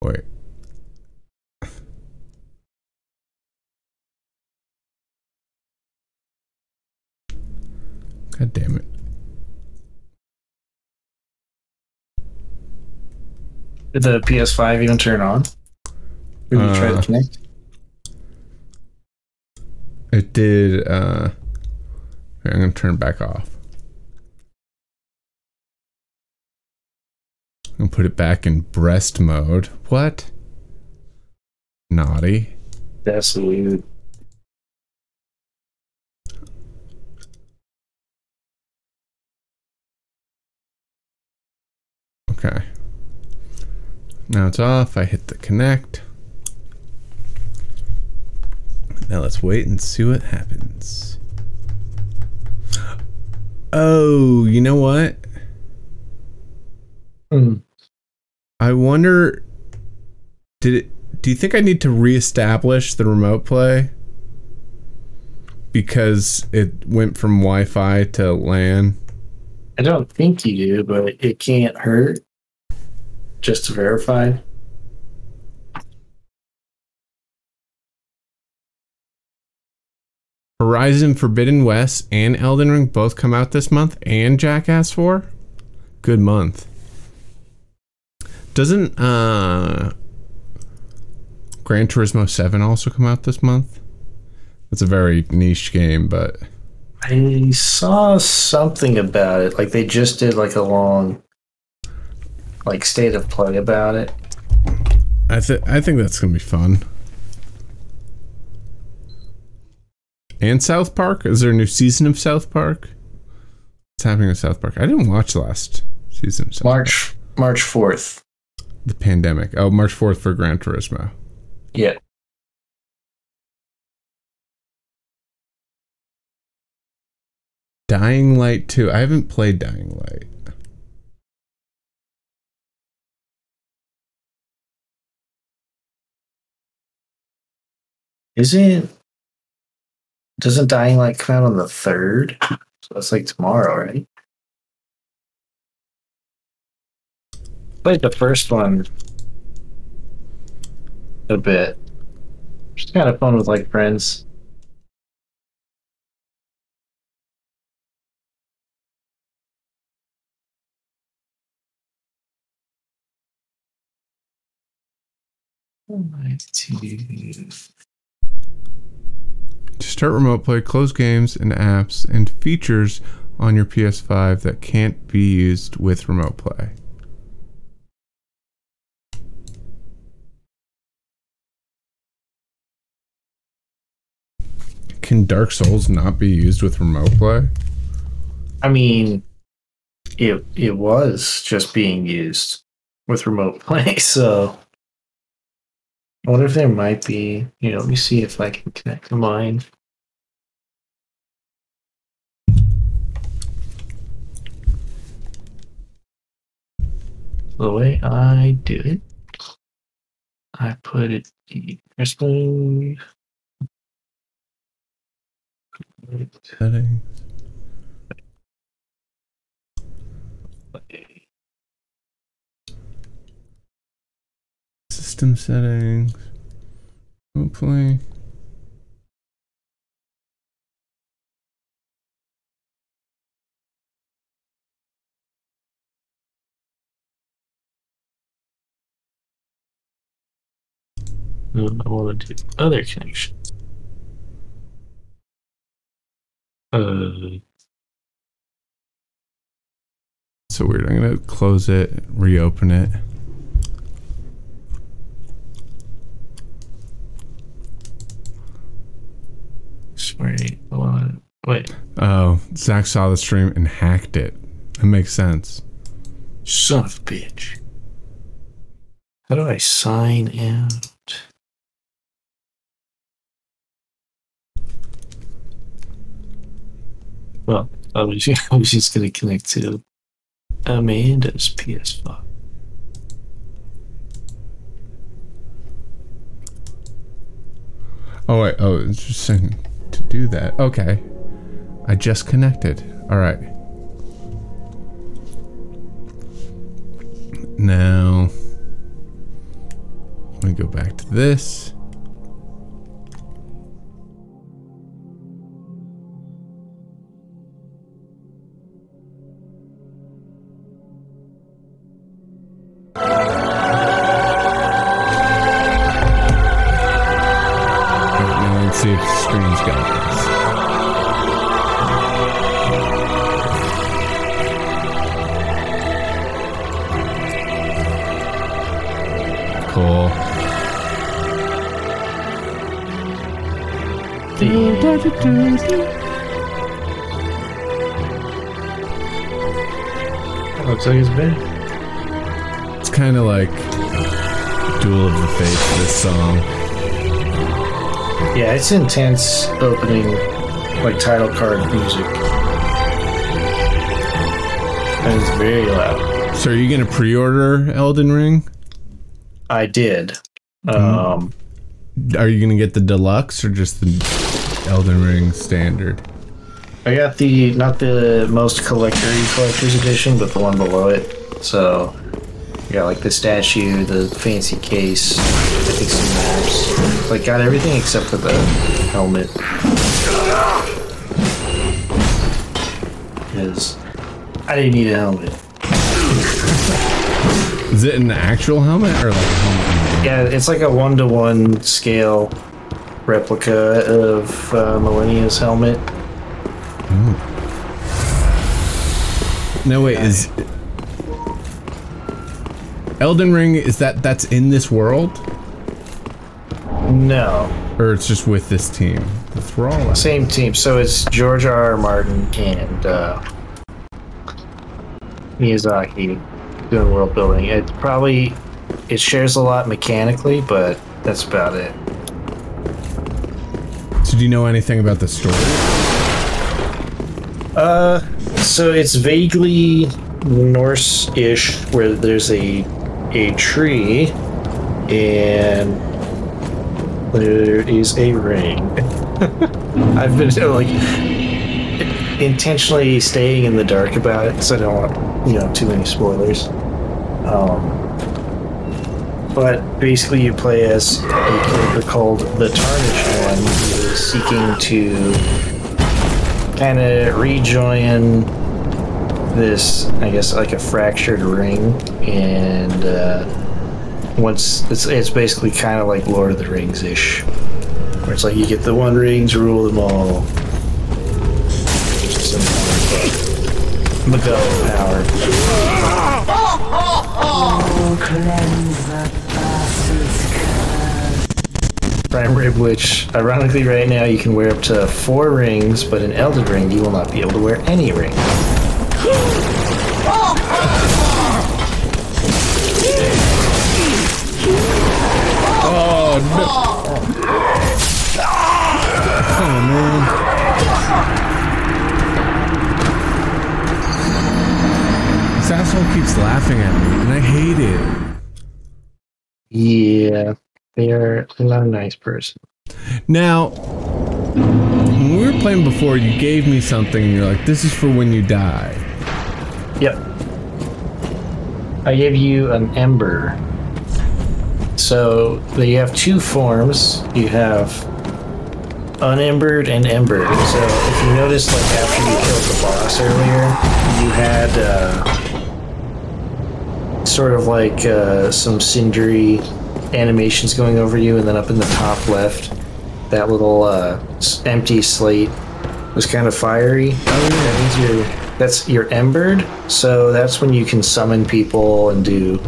Wait. God damn it. Did the PS5 even turn on? Did you try to connect? It did. I'm going to turn it back off. And put it back in breast mode. What? Naughty. That's weird. Okay. Now it's off. I hit the connect. Now let's wait and see what happens. Oh, you know what? I wonder, do you think I need to reestablish the remote play? Because it went from Wi-Fi to LAN? I don't think you do, but it can't hurt. Just to verify. Horizon Forbidden West and Elden Ring both come out this month, and Jackass 4? Good month. Doesn't Gran Turismo 7 also come out this month? It's a very niche game, but... I saw something about it. Like, they just did, like, a long, like, state of play about it. I think that's going to be fun. And South Park? Is there a new season of South Park? What's happening with South Park? I didn't watch last season of South Park. March 4th. The pandemic. Oh, March 4th for Gran Turismo. Yeah. Dying Light 2. I haven't played Dying Light. Doesn't Dying Light come out on the 3rd? So that's like tomorrow, right? Played the first one a bit. Just kind of fun with like friends. Start Remote Play, close games and apps and features on your PS5 that can't be used with Remote Play. Can Dark Souls not be used with Remote Play? I mean, it was just being used with Remote Play, so I wonder if there might be, you know, let me see if I can connect the line. The way I do it, I put it in settings. System settings. Hopefully. I want to do other connections. So weird. I'm gonna close it, reopen it. Wait, hold on. Wait. Oh, Zach saw the stream and hacked it. That makes sense. Son of a bitch. How do I sign in? Well, I was just going to connect to Amanda's PS5. Oh, wait. Oh, it's just saying to do that. Okay. I just connected. All right. Now, let me go back to this. See if the screen's got this. Cool. Looks like it's been. It's kind of like Duel of the Fates, this song. Yeah, it's intense opening, like, title card music. And it's very loud. So are you going to pre-order Elden Ring? I did. Are you going to get the deluxe or just the Elden Ring standard? I got the, not the most collector's edition, but the one below it. So, yeah, like the statue, the fancy case, I think some maps. Like, got everything except for the helmet. Because I didn't need a helmet. Is it an actual helmet or like a helmet? Yeah, it's like a 1-to-1 scale replica of Millennia's helmet. Ooh. No, wait, is Elden Ring, is that's in this world? No. Or it's just with this team? The Thrall? Same team. So it's George R. R. Martin and Miyazaki doing world building. It shares a lot mechanically, but that's about it. So do you know anything about the story? So it's vaguely Norse-ish, where there's a tree and there is a ring. I've been like intentionally staying in the dark about it, so I don't want, you know, too many spoilers. But basically you play as a character called the Tarnished One, who is seeking to kind of rejoin this, I guess, like a fractured ring, and once it's basically kind of like Lord of the Rings-ish, where it's like you get the one ring to rule them all. The go power. Prime Rib, which, ironically, right now you can wear up to 4 rings, but in Elden Ring you will not be able to wear any ring. Oh no! Oh man. This asshole keeps laughing at me, and I hate it. Yeah, they're not a nice person. Now, when we were playing before, you gave me something, and you're like, this is for when you die. Yep. I gave you an ember. So, you have 2 forms. You have unembered and embered. So, if you notice, like, after you killed the boss earlier, you had, sort of like some cindery animations going over you, and then up in the top left, that little empty slate was kind of fiery. That means that's your embered, so that's when you can summon people and do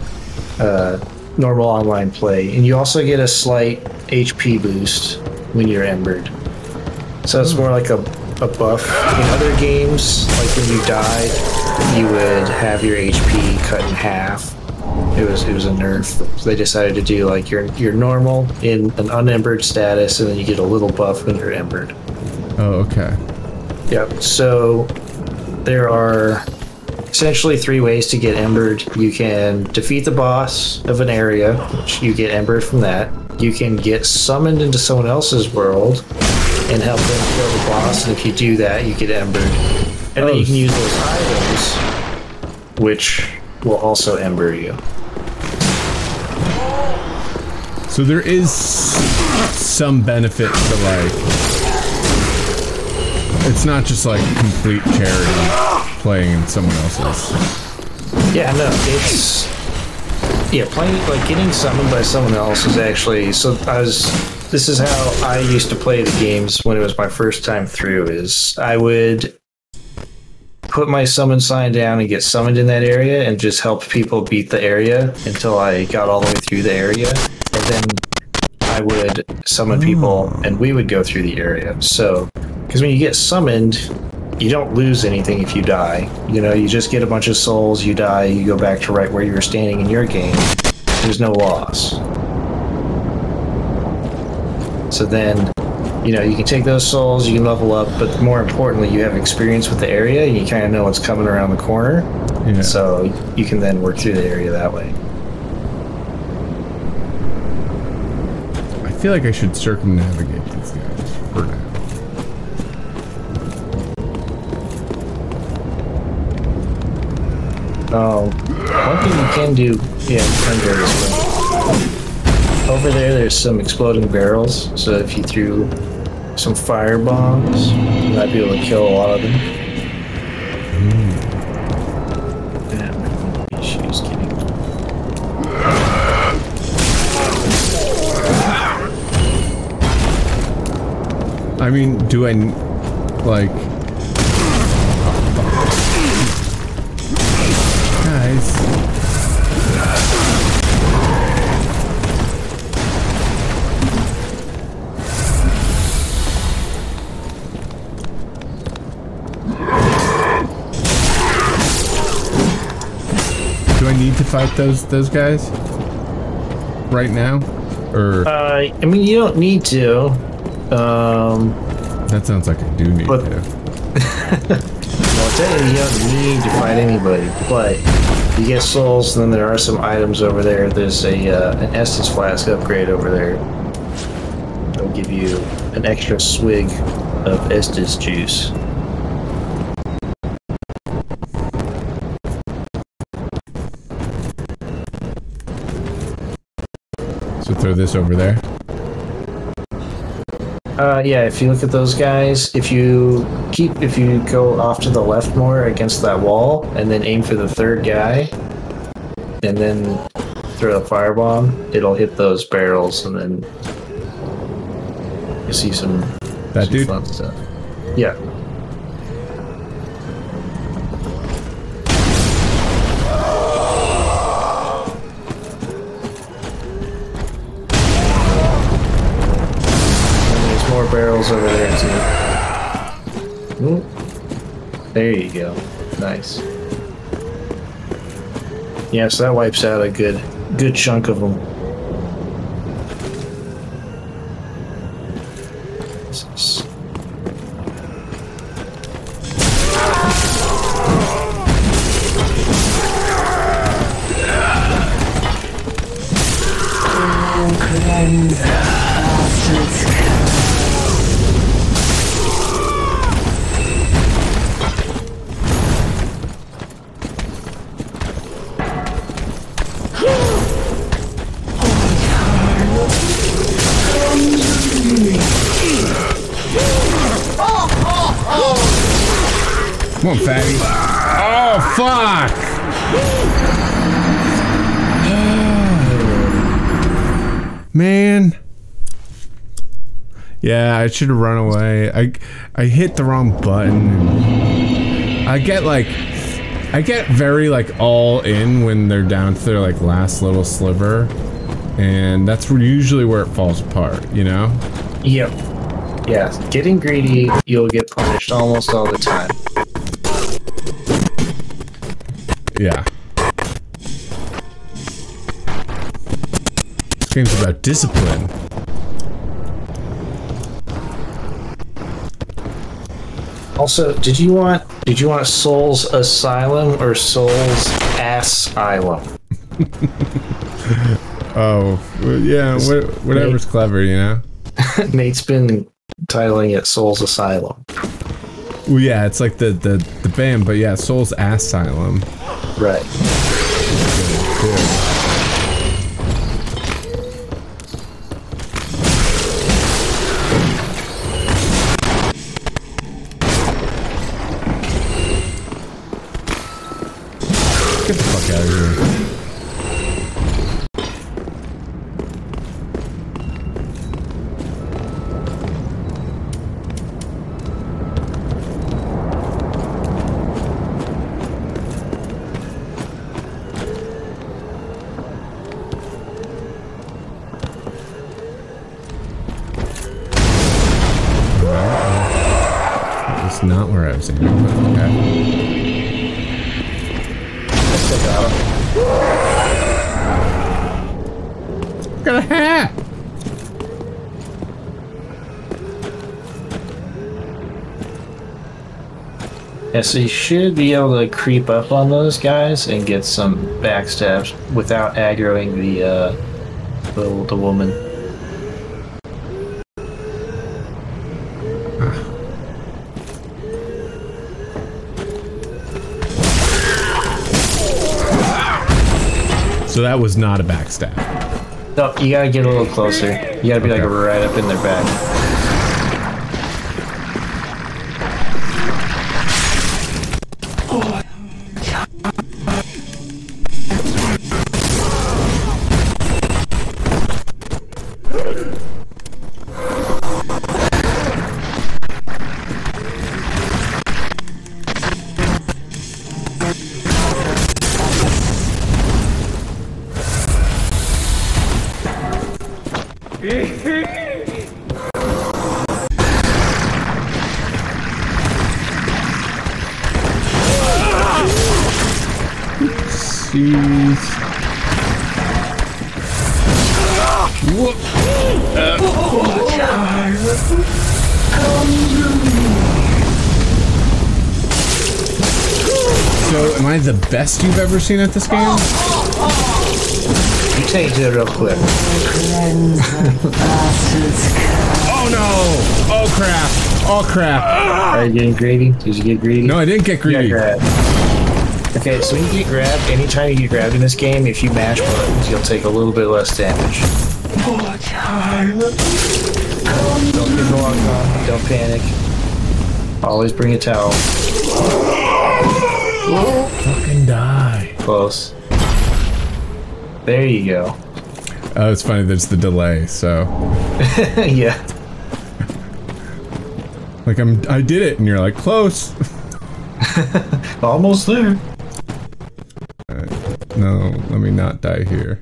normal online play. And you also get a slight HP boost when you're embered. So it's more like a buff. In other games, like when you died, you would have your HP cut in half. It was a nerf. So they decided to do like your normal in an unembered status, and then you get a little buff when you're embered. Oh, okay. Yep. So there are essentially 3 ways to get embered. You can defeat the boss of an area, which you get embered from that. You can get summoned into someone else's world and help them kill the boss, and if you do that, you get embered. And then you can use those items, which will also ember you. So there is some benefit to, like, it's not just like complete charity playing in someone else's. Yeah, no, it's, yeah, playing, like, getting summoned by someone else is actually, so I was, this is how I used to play the games when it was my first time through, is I would put my summon sign down and get summoned in that area and just help people beat the area until I got all the way through the area, and then I would summon people and we would go through the area. So, because when you get summoned, you don't lose anything if you die. You know, you just get a bunch of souls, you die, you go back to right where you were standing in your game. There's no loss. So then, you know, you can take those souls, you can level up, but more importantly, you have experience with the area, and you kind of know what's coming around the corner. Yeah. So you can then work through the area that way. I feel like I should circumnavigate these guys for now. Oh, one thing you can do, over there, there's some exploding barrels, so if you threw some fire bombs, you might be able to kill a lot of them. Yeah, she was kidding. I mean, do I like? Guys. Need to fight those guys right now, or I mean, you don't need to. That sounds like I do need to. Well, technically, you don't need to fight anybody, but you get souls, and then there are some items over there. There's an Estus flask upgrade over there. It'll give you an extra swig of Estus juice. to throw this over there. Yeah, if you look at those guys, if you go off to the left more against that wall, and then aim for the third guy, and then throw a firebomb, it'll hit those barrels, and then you see some that dude fun stuff. Yeah. Barrels over there too. Ooh. There you go. Nice. Yeah, so that wipes out a good chunk of them. Yeah, I should have run away. I hit the wrong button. I get very like all in when they're down to their like last little sliver, and that's usually where it falls apart, you know? Yep. Yeah, getting greedy, you'll get punished almost all the time. Yeah. This game's about discipline. Also, did you want Souls Asylum or Souls Asylum? Oh, yeah, whatever's Nate, clever, you know? Nate's been titling it Souls Asylum. Well, yeah, it's like the band, but yeah, Souls Asylum. Right. Cool. So you should be able to creep up on those guys and get some backstabs without aggroing the woman. So that was not a backstab. No, you gotta get a little closer. You gotta be okay. Like right up in their back. Best you've ever seen at this game? You changed it real quick. Oh no! Oh crap! Oh crap! Are you getting greedy? Did you get greedy? No, I didn't get greedy. Okay, so when you get grabbed, anytime you get grabbed in this game, if you mash buttons, you'll take a little bit less damage. More time. Don't get the long time. Don't panic. Always bring a towel. Whoa. Fucking die. Close. There you go. Oh, it's funny. There's the delay. So. Yeah. Like I did it, and you're like close. Almost there. Right. No, let me not die here.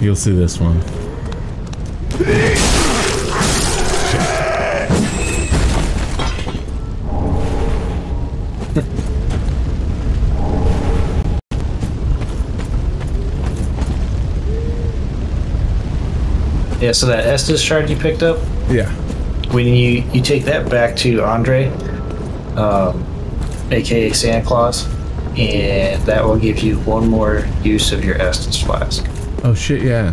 You'll see this one. Yeah, so that Estus shard you picked up? Yeah. When you take that back to Andre, aka Santa Claus, and that will give you one more use of your Estus flask. Oh shit, yeah.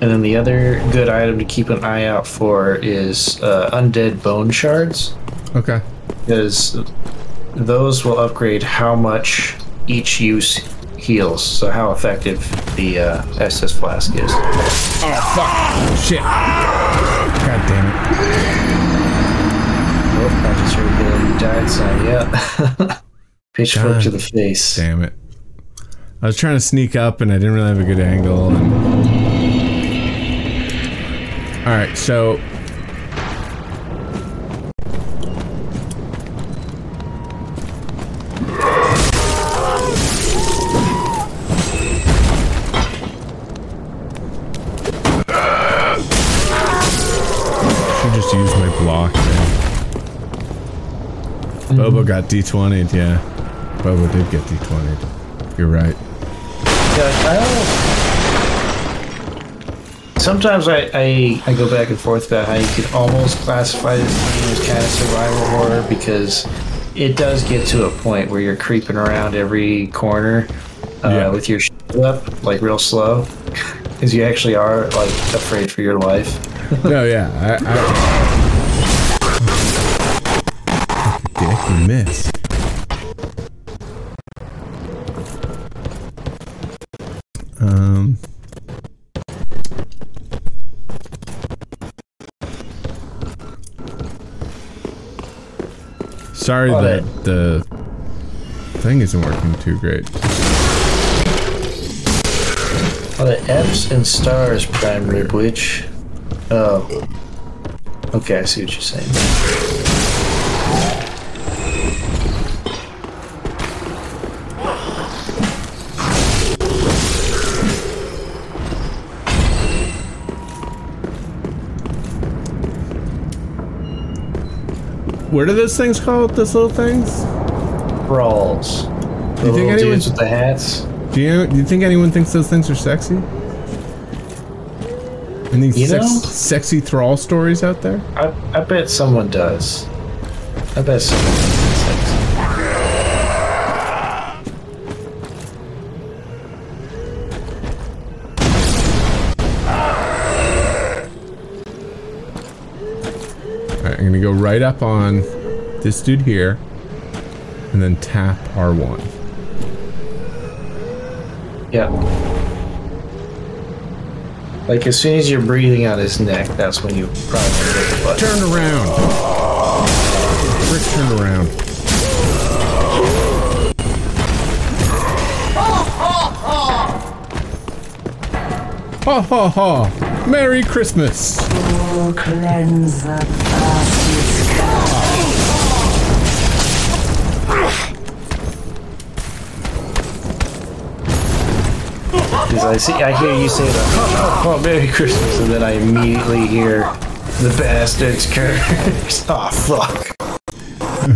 And then the other good item to keep an eye out for is undead bone shards. Okay. Because those will upgrade how much each use heals, so how effective the Estus flask is. Oh fuck! Shit! God damn it. Oh, I just heard you died, so yeah. Pitch flip to the face. Damn it. I was trying to sneak up and I didn't really have a good angle. And... Alright, so. I should just use my block. Mm-hmm. Bobo got D20'd, yeah. Bobo did get D20'd. You're right. Sometimes I go back and forth about how you could almost classify this game as kind of survival horror because it does get to a point where you're creeping around every corner with your shit up, like real slow, because you actually are like afraid for your life. No, yeah. Dick, you missed. Sorry that the thing isn't working too great. Well, the F's and stars, Prime Rib Witch. Oh. Okay, I see what you're saying. What are those things called? Those little things? Brawls. The little dudes with the hats. Do you think anyone thinks those things are sexy? Any sexy thrall stories out there? I bet someone does. I bet someone thinks go right up on this dude here and then tap R1. Yeah. Like as soon as you're breathing out his neck, that's when you probably hit the button. Turn around! Frick, turn around. Ha ha ha! Merry Christmas! Oh, cleanse the past. I hear you say the oh, Merry Christmas, and then I immediately hear the bastard's curse. Oh fuck. Oh,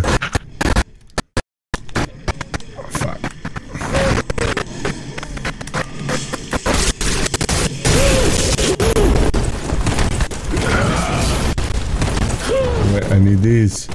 fuck. is.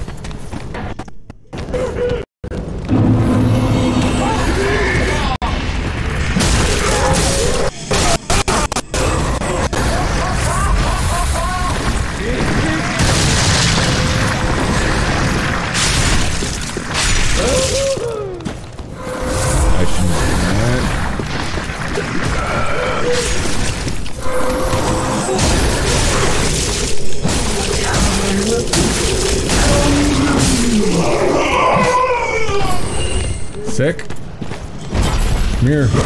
Sick? Come here, dick.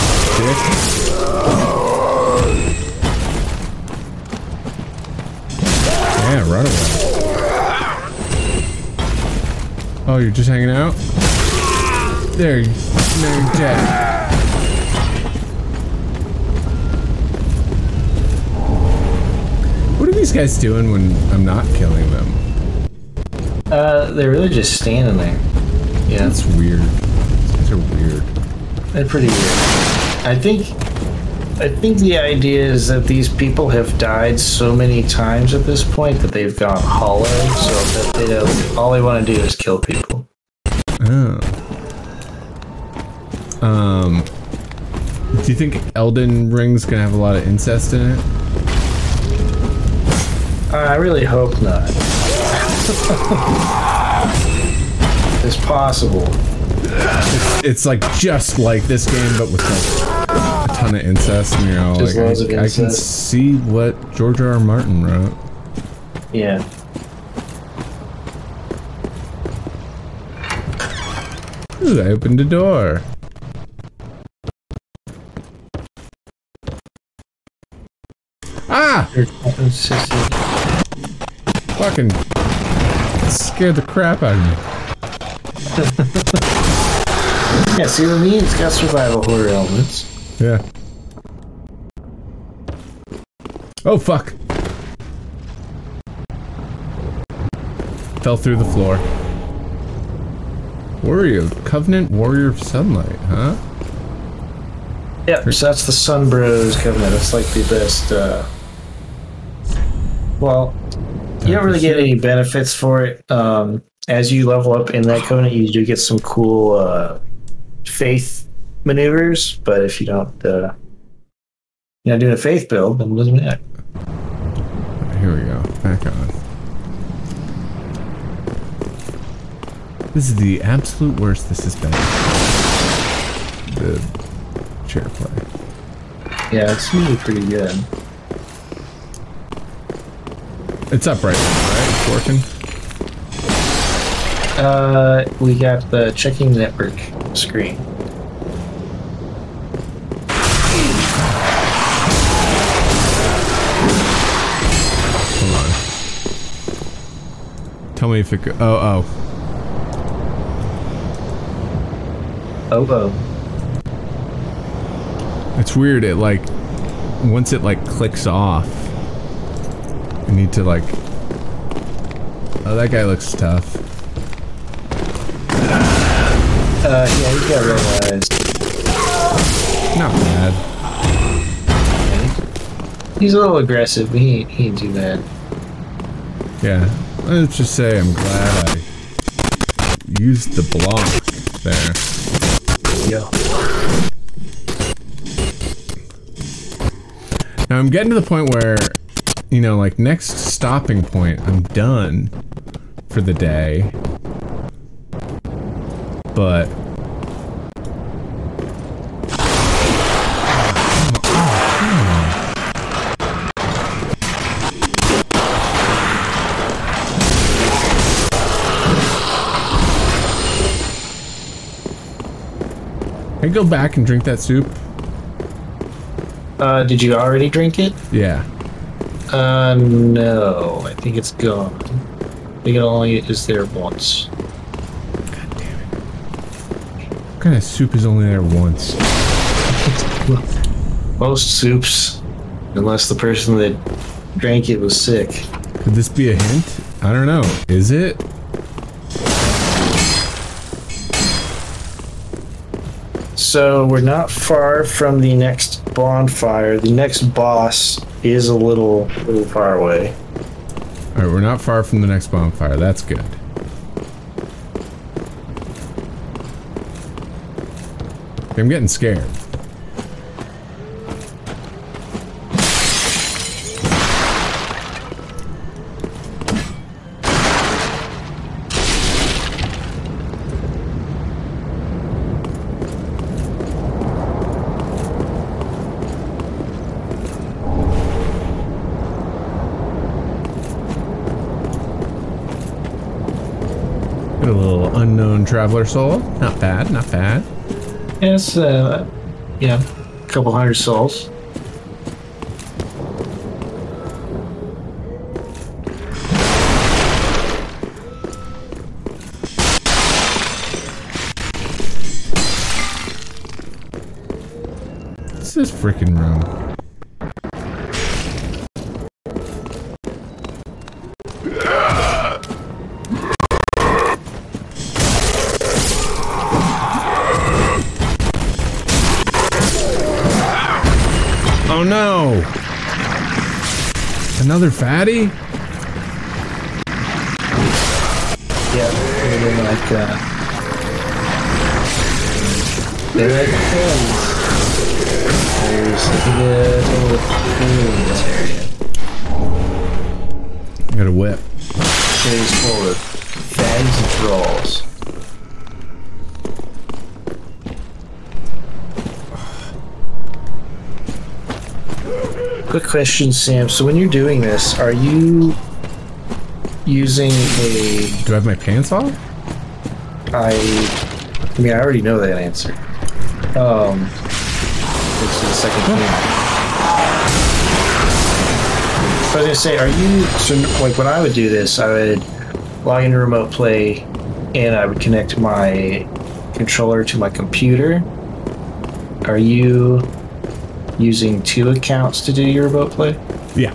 Yeah, run away. Oh, you're just hanging out? There, now you're dead. What are these guys doing when I'm not killing them? They're really just standing there. Yeah. That's weird. They're weird. They're pretty weird. I think the idea is that these people have died so many times at this point that they've gone hollow, so that they don't, all they want to do is kill people. Oh. Do you think Elden Ring's gonna have a lot of incest in it? I really hope not. It's possible. It's like just like this game, but with like a ton of incest. And, you know, just like loads of incest. I can see what George R. R. Martin wrote. Yeah. Ooh, I opened a door. Ah! Fucking scared the crap out of me. Yeah, see what I mean? It's got survival horror elements. Yeah. Oh, fuck. Fell through the floor. Warrior. Covenant Warrior of Sunlight, huh? Yep, yeah, so that's the Sun Bros Covenant. It's like the best, well, you don't really get any benefits for it. As you level up in that covenant, you do get some cool, faith maneuvers, but if you don't, you're not doing a faith build, then it doesn't matter. Here we go. Back on. This is the absolute worst. This is bad. The chair play. Yeah, it's usually pretty good. It's upright now, right? It's working. We got the checking network screen. Hold on. Tell me if it go. Oh, oh. Oh, oh. It's weird. It like, once it like clicks off, I need to like. Oh, that guy looks tough. Yeah, you gotta realize. Not bad. He's a little aggressive, but he ain't do that. Yeah, let's just say I'm glad I used the block there. Yo. Now I'm getting to the point where, you know, like next stopping point, I'm done for the day. But I go back and drink that soup. Did you already drink it? Yeah. No, I think it's gone. I think it only is there once. What kind of soup is only there once? Most soups, unless the person that drank it was sick. Could this be a hint? I don't know. Is it? So we're not far from the next bonfire. The next boss is a little far away. All right, we're not far from the next bonfire. That's good. I'm getting scared. Traveler soul, not bad, not bad. Yes, yeah, a couple hundred souls. What's this freaking room? Another fatty? Yeah, they're like, they're like friends. There's a little pool in this area. I got a whip. It's full of fags and trolls. Quick question, Sam. So when you're doing this, are you using a... Do I have my pants off? I mean, I already know that answer. Let's do the second thing. Oh. I was gonna say, are you... So, like, when I would do this, I would log into Remote Play, and I would connect my controller to my computer. Are you... using two accounts to do your remote play? Yeah.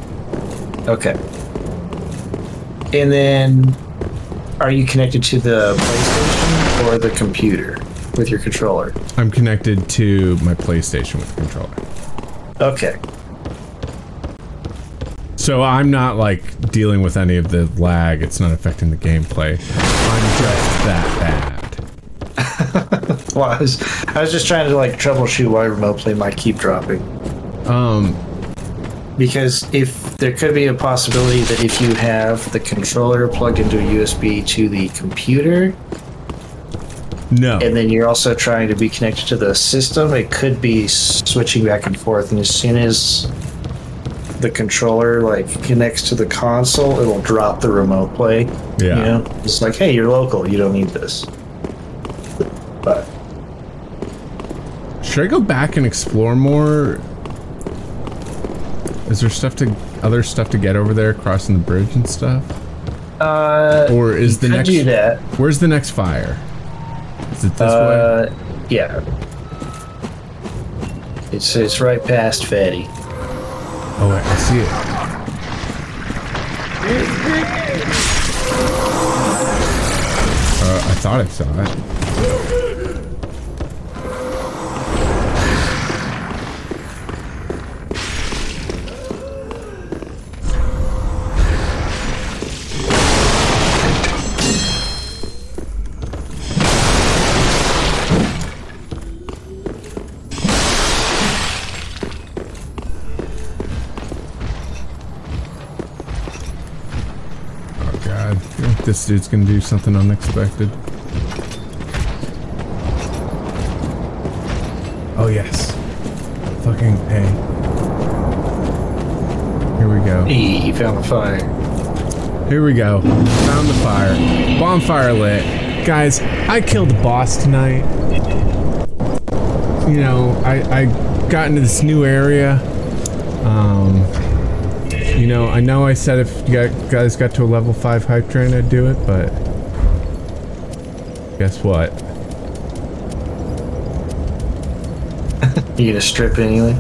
Okay. And then, are you connected to the PlayStation or the computer with your controller? I'm connected to my PlayStation with the controller. Okay. So I'm not, like, dealing with any of the lag. It's not affecting the gameplay. I'm just that bad. Well, I was just trying to, like, troubleshoot why remote play might keep dropping. Because if there could be a possibility that if you have the controller plugged into a USB to the computer, no, and then you're also trying to be connected to the system, it could be switching back and forth. And as soon as the controller, like, connects to the console, it'll drop the remote play. Yeah, you know? It's like, hey, you're local, you don't need this. But should I go back and explore more? Is there stuff to other stuff to get over there, crossing the bridge and stuff? Or is the next? Do that. Where's the next fire? Is it this way? Yeah. It's right past Fatty. Oh, wait, I see it. I thought I saw it. This dude's gonna do something unexpected. Oh, yes. Fucking A. Here we go. Hey, you found the fire. Here we go. Found the fire. Bonfire lit. Guys, I killed the boss tonight. You know, I got into this new area. You know I said if you guys got to a level 5 hype train, I'd do it, but... Guess what? You gonna strip anyway?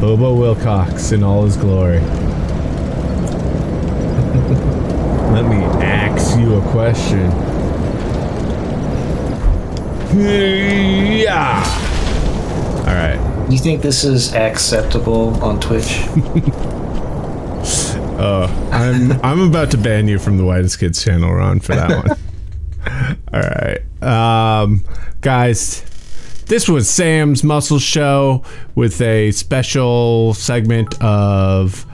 Bobo Wilcox in all his glory. Let me ask you a question. Yeah. Alright. You think this is acceptable on Twitch? I'm about to ban you from the Whitest Kids channel, Ron, for that one. All right. Guys, this was Sam's Muscle Show with a special segment of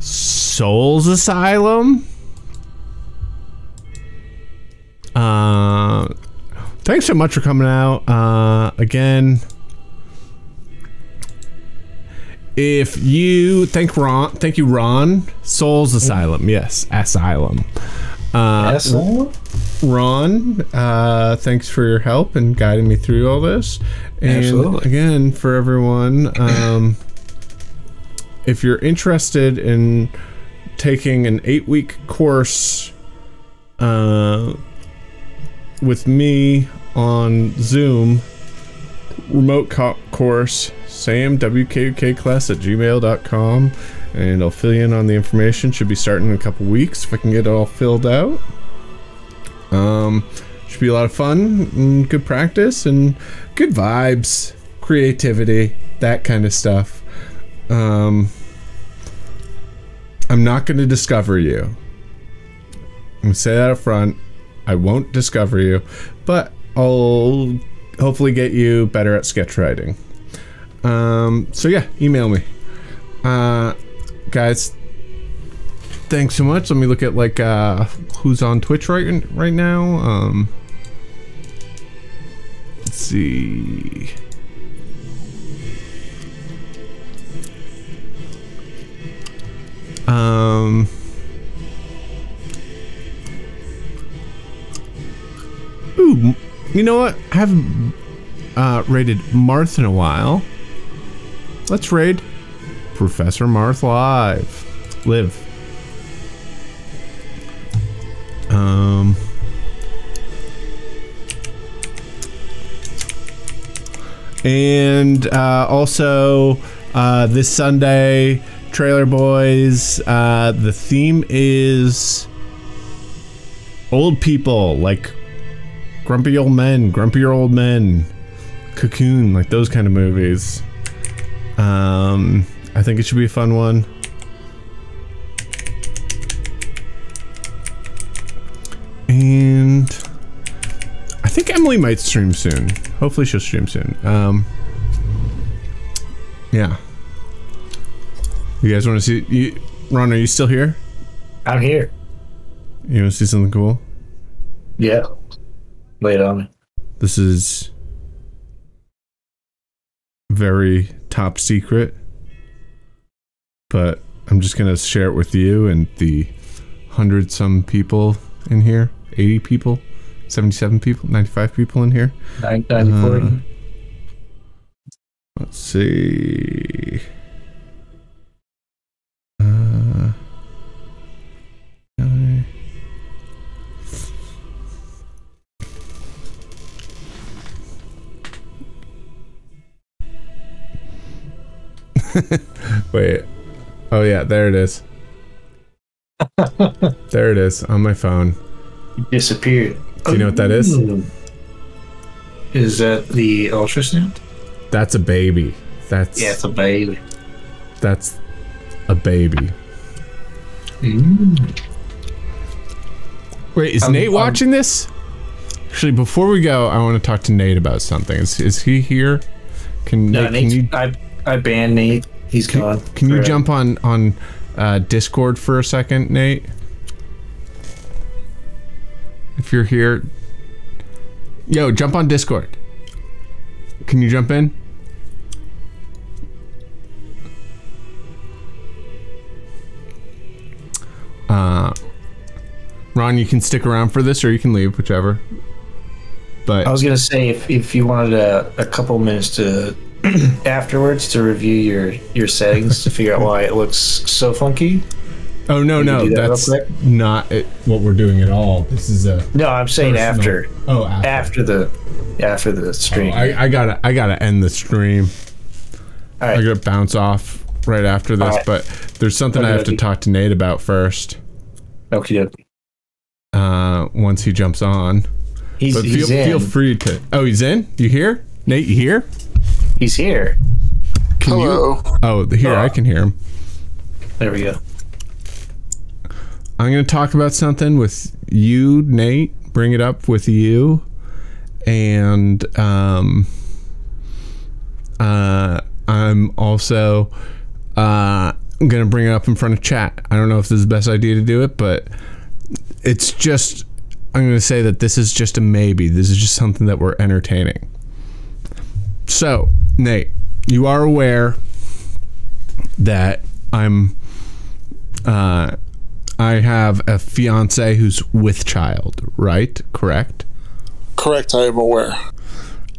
Souls Asylum. Thanks so much for coming out. Again, if you thank you Ron, Souls Asylum, yes, Asylum. Ron, thanks for your help and guiding me through all this. And absolutely. Again, for everyone, if you're interested in taking an 8-week course with me on Zoom, remote course, samwkukclass@gmail.com, and I'll fill you in on the information. Should be starting in a couple weeks if I can get it all filled out. Should be a lot of fun and good practice and good vibes, creativity, that kind of stuff. I'm not going to discover you. I'm going to say that up front. I won't discover you, but I'll hopefully get you better at sketch writing. So yeah, email me. Guys, thanks so much. Let me look at like who's on Twitch right now. Let's see. Ooh, you know what? I haven't raided Marth in a while. Let's raid Professor Marth live. And also this Sunday, Trailer Boys. The theme is old people, like grumpy old men, Cocoon, like those kind of movies. I think it should be a fun one. And I think Emily might stream soon. Hopefully she'll stream soon. Yeah. You guys want to see... Ron, are you still here? I'm here. You want to see something cool? Yeah. Lay it on me. This is... very top secret. But I'm just going to share it with you and the 100-some people in here. 80 people, 77 people, 95 people in here. 94. Let's see. Wait. Oh yeah, there it is. There it is on my phone. You disappeared. Do you know what that is? Is that the ultrasound? That's a baby. That's yeah, it's a baby. That's a baby. Mm. Wait, is Nate watching this? Actually, before we go, I want to talk to Nate about something. Is he here? Can no, Nate? Can you, I banned Nate. He's gone. Can you jump on Discord for a second, Nate? If you're here, yo, jump on Discord. Can you jump in? Ron, you can stick around for this, or you can leave, whichever. But I was gonna say, if you wanted a couple minutes to afterwards to review your settings to figure out why it looks so funky. Oh no, no, that's not what we're doing at all. This is a no. I'm saying personal, after. Oh, after the stream. Oh, I gotta end the stream. All right. I gotta bounce off right after this, right. But there's something I have to talk to Nate about first. Okay. Once he jumps on, feel free to. Oh, he's in. You here, Nate? You here? He's here. Can hello. You, oh, here I can hear him. There we go. I'm going to talk about something with you, Nate, bring it up with you, and I'm also I'm gonna bring it up in front of chat. I don't know if this is the best idea to do it, but it's just, I'm gonna say that this is just a maybe. This is just something that we're entertaining. So, Nate, you are aware that I'm I have a fiance who's with child, right? Correct? Correct, I am aware.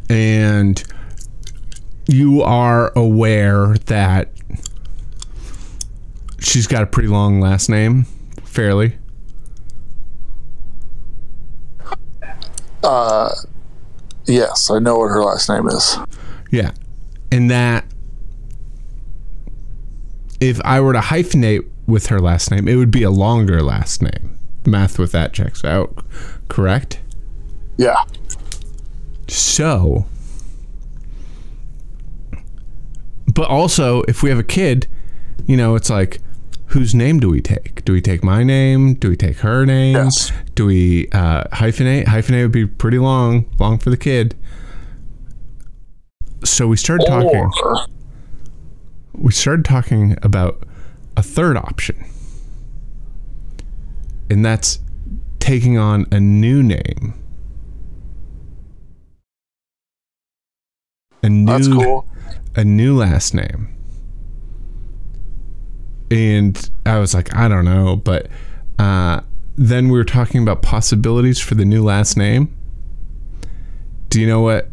And you are aware that she's got a pretty long last name, fairly. Yes, I know what her last name is. Yeah. And that if I were to hyphenate with her last name, it would be a longer last name. Math with that checks out, correct? Yeah. So, but also, if we have a kid, you know, it's like, whose name do we take? Do we take my name? Do we take her name? Yes. Do we hyphenate? Hyphenate would be pretty long, long for the kid. So we started talking. We started talking about a third option, and that's taking on a new name. A new, that's cool. A new last name. And I was like, I don't know, but then we were talking about possibilities for the new last name. Do you know what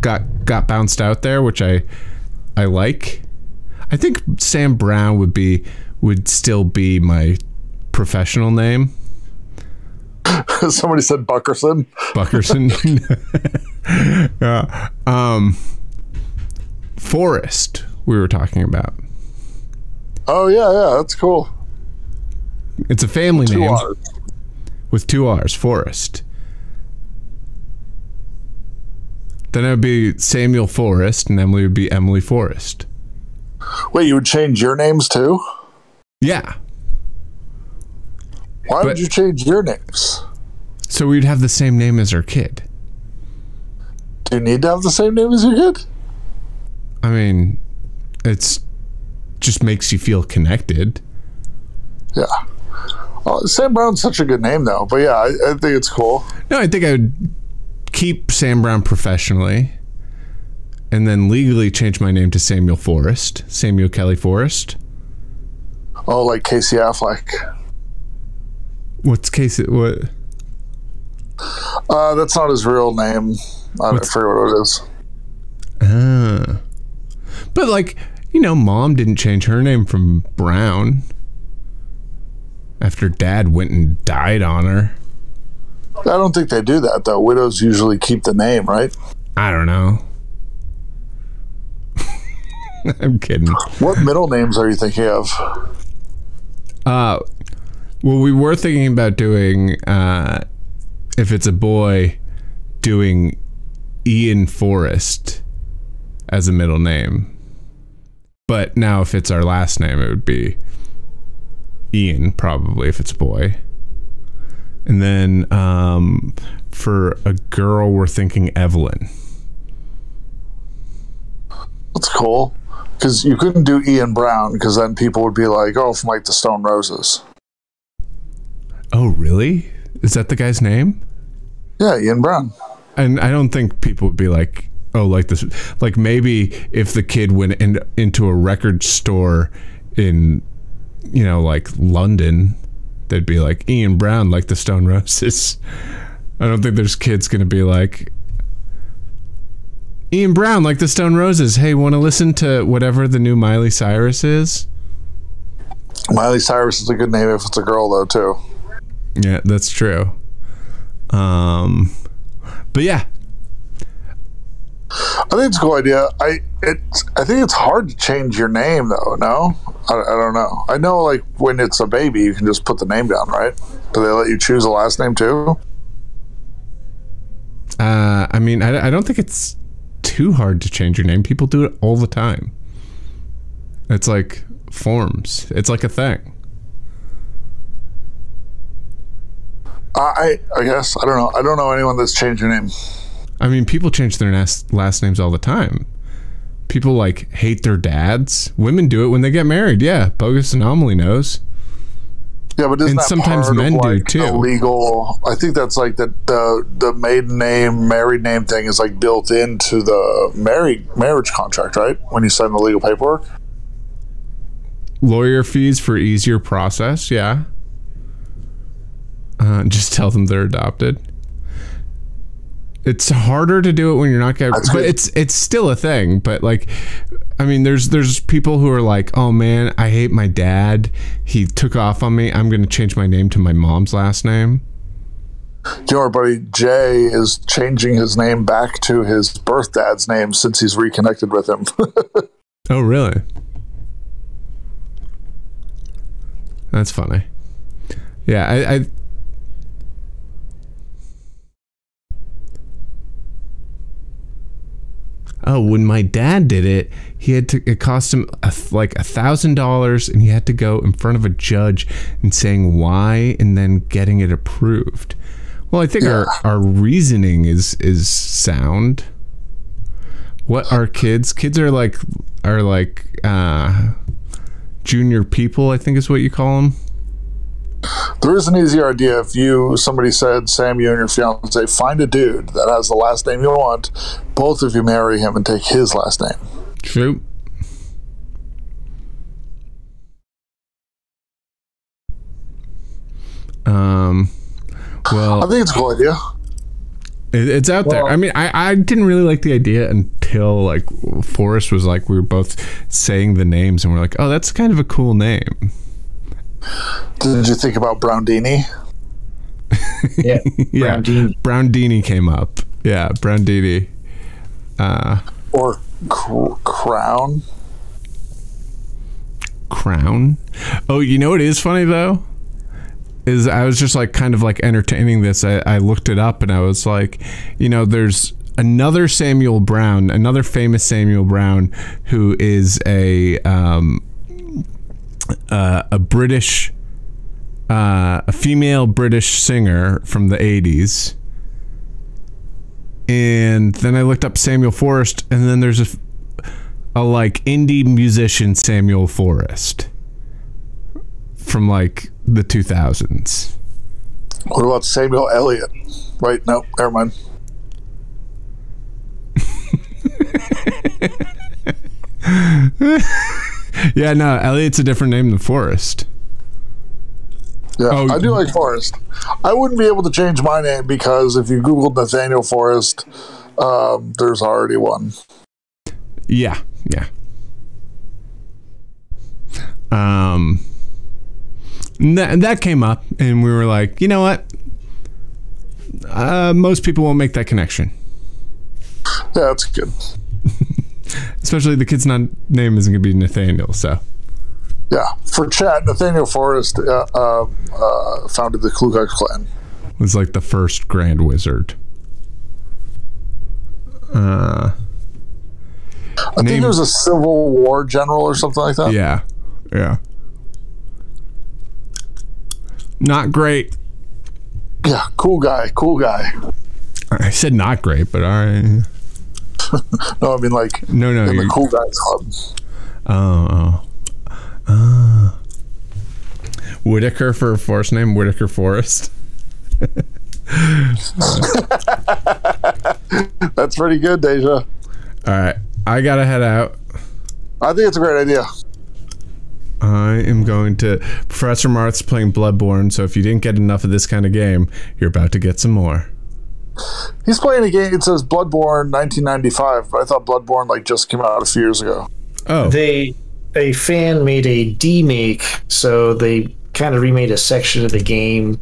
got bounced out there, which I like? I think Sam Brown would still be my professional name. Somebody said Buckerson. Buckerson. Forrest, we were talking about. Oh yeah, that's cool. It's a family name with two R's, Forrest. Then it would be Samuel Forrest, and Emily would be Emily Forrest. Wait, you would change your names too? Yeah. Why would you change your names? So we'd have the same name as our kid. Do you need to have the same name as your kid? I mean, it's just makes you feel connected. Yeah. Well, Sam Brown's such a good name, though. But yeah, I think it's cool. No, I think I would keep Sam Brown professionally, and then legally change my name to Samuel Forrest. Samuel Kelly Forrest. Oh, like Casey Affleck. What's Casey? What? That's not his real name. I forget what it is. Ah. But, like, you know, Mom didn't change her name from Brown after Dad went and died on her. I don't think they do that, though. Widows usually keep the name, right? I don't know. I'm kidding. What middle names are you thinking of? Well, we were thinking about doing, if it's a boy, doing Ian Forrest as a middle name. But now if it's our last name, it would be Ian, probably, if it's a boy. And then for a girl, we're thinking Evelyn. That's cool. Because you couldn't do Ian Brown, because then people would be like, oh, from like the Stone Roses. Oh, really? Is that the guy's name? Yeah, Ian Brown. And I don't think people would be like, oh, like this. Like maybe if the kid went into a record store in, you know, like London, they'd be like, Ian Brown, like the Stone Roses. I don't think there's kids going to be like, Ian Brown, like the Stone Roses. Hey, want to listen to whatever the new Miley Cyrus is? Miley Cyrus is a good name if it's a girl, though, too. Yeah, that's true. But yeah, I think it's a cool idea. I think it's hard to change your name, though. No, I don't know. I know, like when it's a baby, you can just put the name down, right? Do they let you choose a last name too? I mean, I don't think it's too hard to change your name. People do it all the time. It's like forms. It's like a thing. I guess I don't know anyone that's changed their name. I mean, people change their last names all the time. People like hate their dads. Women do it when they get married. Yeah, Bogus Anomaly knows. Yeah, but isn't and that sometimes part men of, like, do too. Legal. I think that's like the maiden name, married name thing is like built into the marriage contract, right? When you sign the legal paperwork. Lawyer fees for easier process. Yeah. Just tell them they're adopted. It's harder to do it when you're not getting, but it's still a thing. But like, I mean, there's people who are like, oh man, I hate my dad. He took off on me. I'm going to change my name to my mom's last name. Your buddy Jay is changing his name back to his birth dad's name since he's reconnected with him. Oh, really? That's funny. Yeah, Oh, when my dad did it, he had to. It cost him like $1,000, and he had to go in front of a judge and saying why, and then getting it approved. Well, I think our reasoning is sound. What are kids? Kids are like junior people, I think is what you call them. There is an easier idea if somebody said, Sam, you and your fiance, find a dude that has the last name you want. Both of you marry him and take his last name. True. Well, I think it's a cool idea. It's out there. I mean, I didn't really like the idea until like Forrest was like, we were both saying the names and we're like, oh, that's kind of a cool name. Did you think about Browndini? Yeah, Browndini. Browndini came up. Yeah, Browndini. Or Crown. Crown? Oh, you know what is funny though? Is I was just like kind of like entertaining this. I looked it up and I was like, you know, there's another Samuel Brown, another famous Samuel Brown, who is a British, a female British singer from the 80s. And then I looked up Samuel Forrest, and then there's a like indie musician Samuel Forrest from like the 2000s. What about Samuel Elliott? Wait, no, never mind. Yeah, no, Elliot's a different name than Forrest. Yeah, oh. I do like Forrest. I wouldn't be able to change my name because if you Googled Nathaniel Forrest, there's already one. Yeah, yeah. That came up, and we were like, you know what? Most people won't make that connection. Yeah, that's good. Especially the kid's name isn't going to be Nathaniel, so. Yeah, for chat, Nathaniel Forrest founded the Ku Klux Klan. Was like the first Grand Wizard. I think it was a Civil War general or something like that. Yeah, yeah. Not great. Yeah, cool guy, cool guy. I said not great, but all right. No, I mean like no, in the cool guys club. Whitaker for a forest name, Whitaker Forest. That's pretty good, Deja. Alright, I gotta head out. I think it's a great idea. I am going to Professor Marth's playing Bloodborne, so if you didn't get enough of this kind of game, you're about to get some more. He's playing a game. It says Bloodborne 1995, but I thought Bloodborne like just came out a few years ago. Oh, a fan made a demake, so they kind of remade a section of the game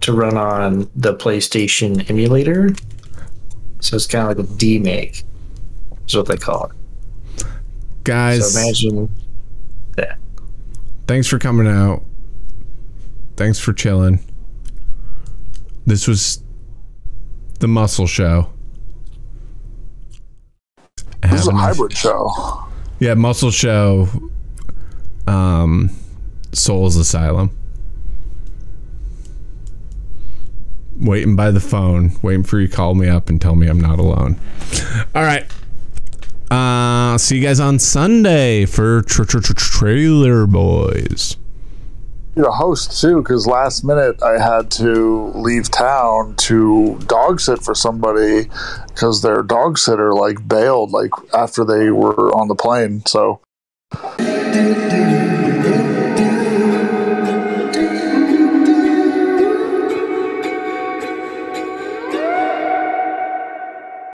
to run on the PlayStation emulator. So it's kind of like a demake, is what they call it. Guys, so imagine that. Thanks for coming out. Thanks for chilling. This was The Muscle Show. This is a hybrid show. Yeah, Muscle Show, Souls Asylum. waiting by the phone, waiting for you to call me up and tell me I'm not alone. All right. See you guys on Sunday for Trailer Boys. You're a host too, because last minute I had to leave town to dog sit for somebody because their dog sitter like bailed like after they were on the plane. So.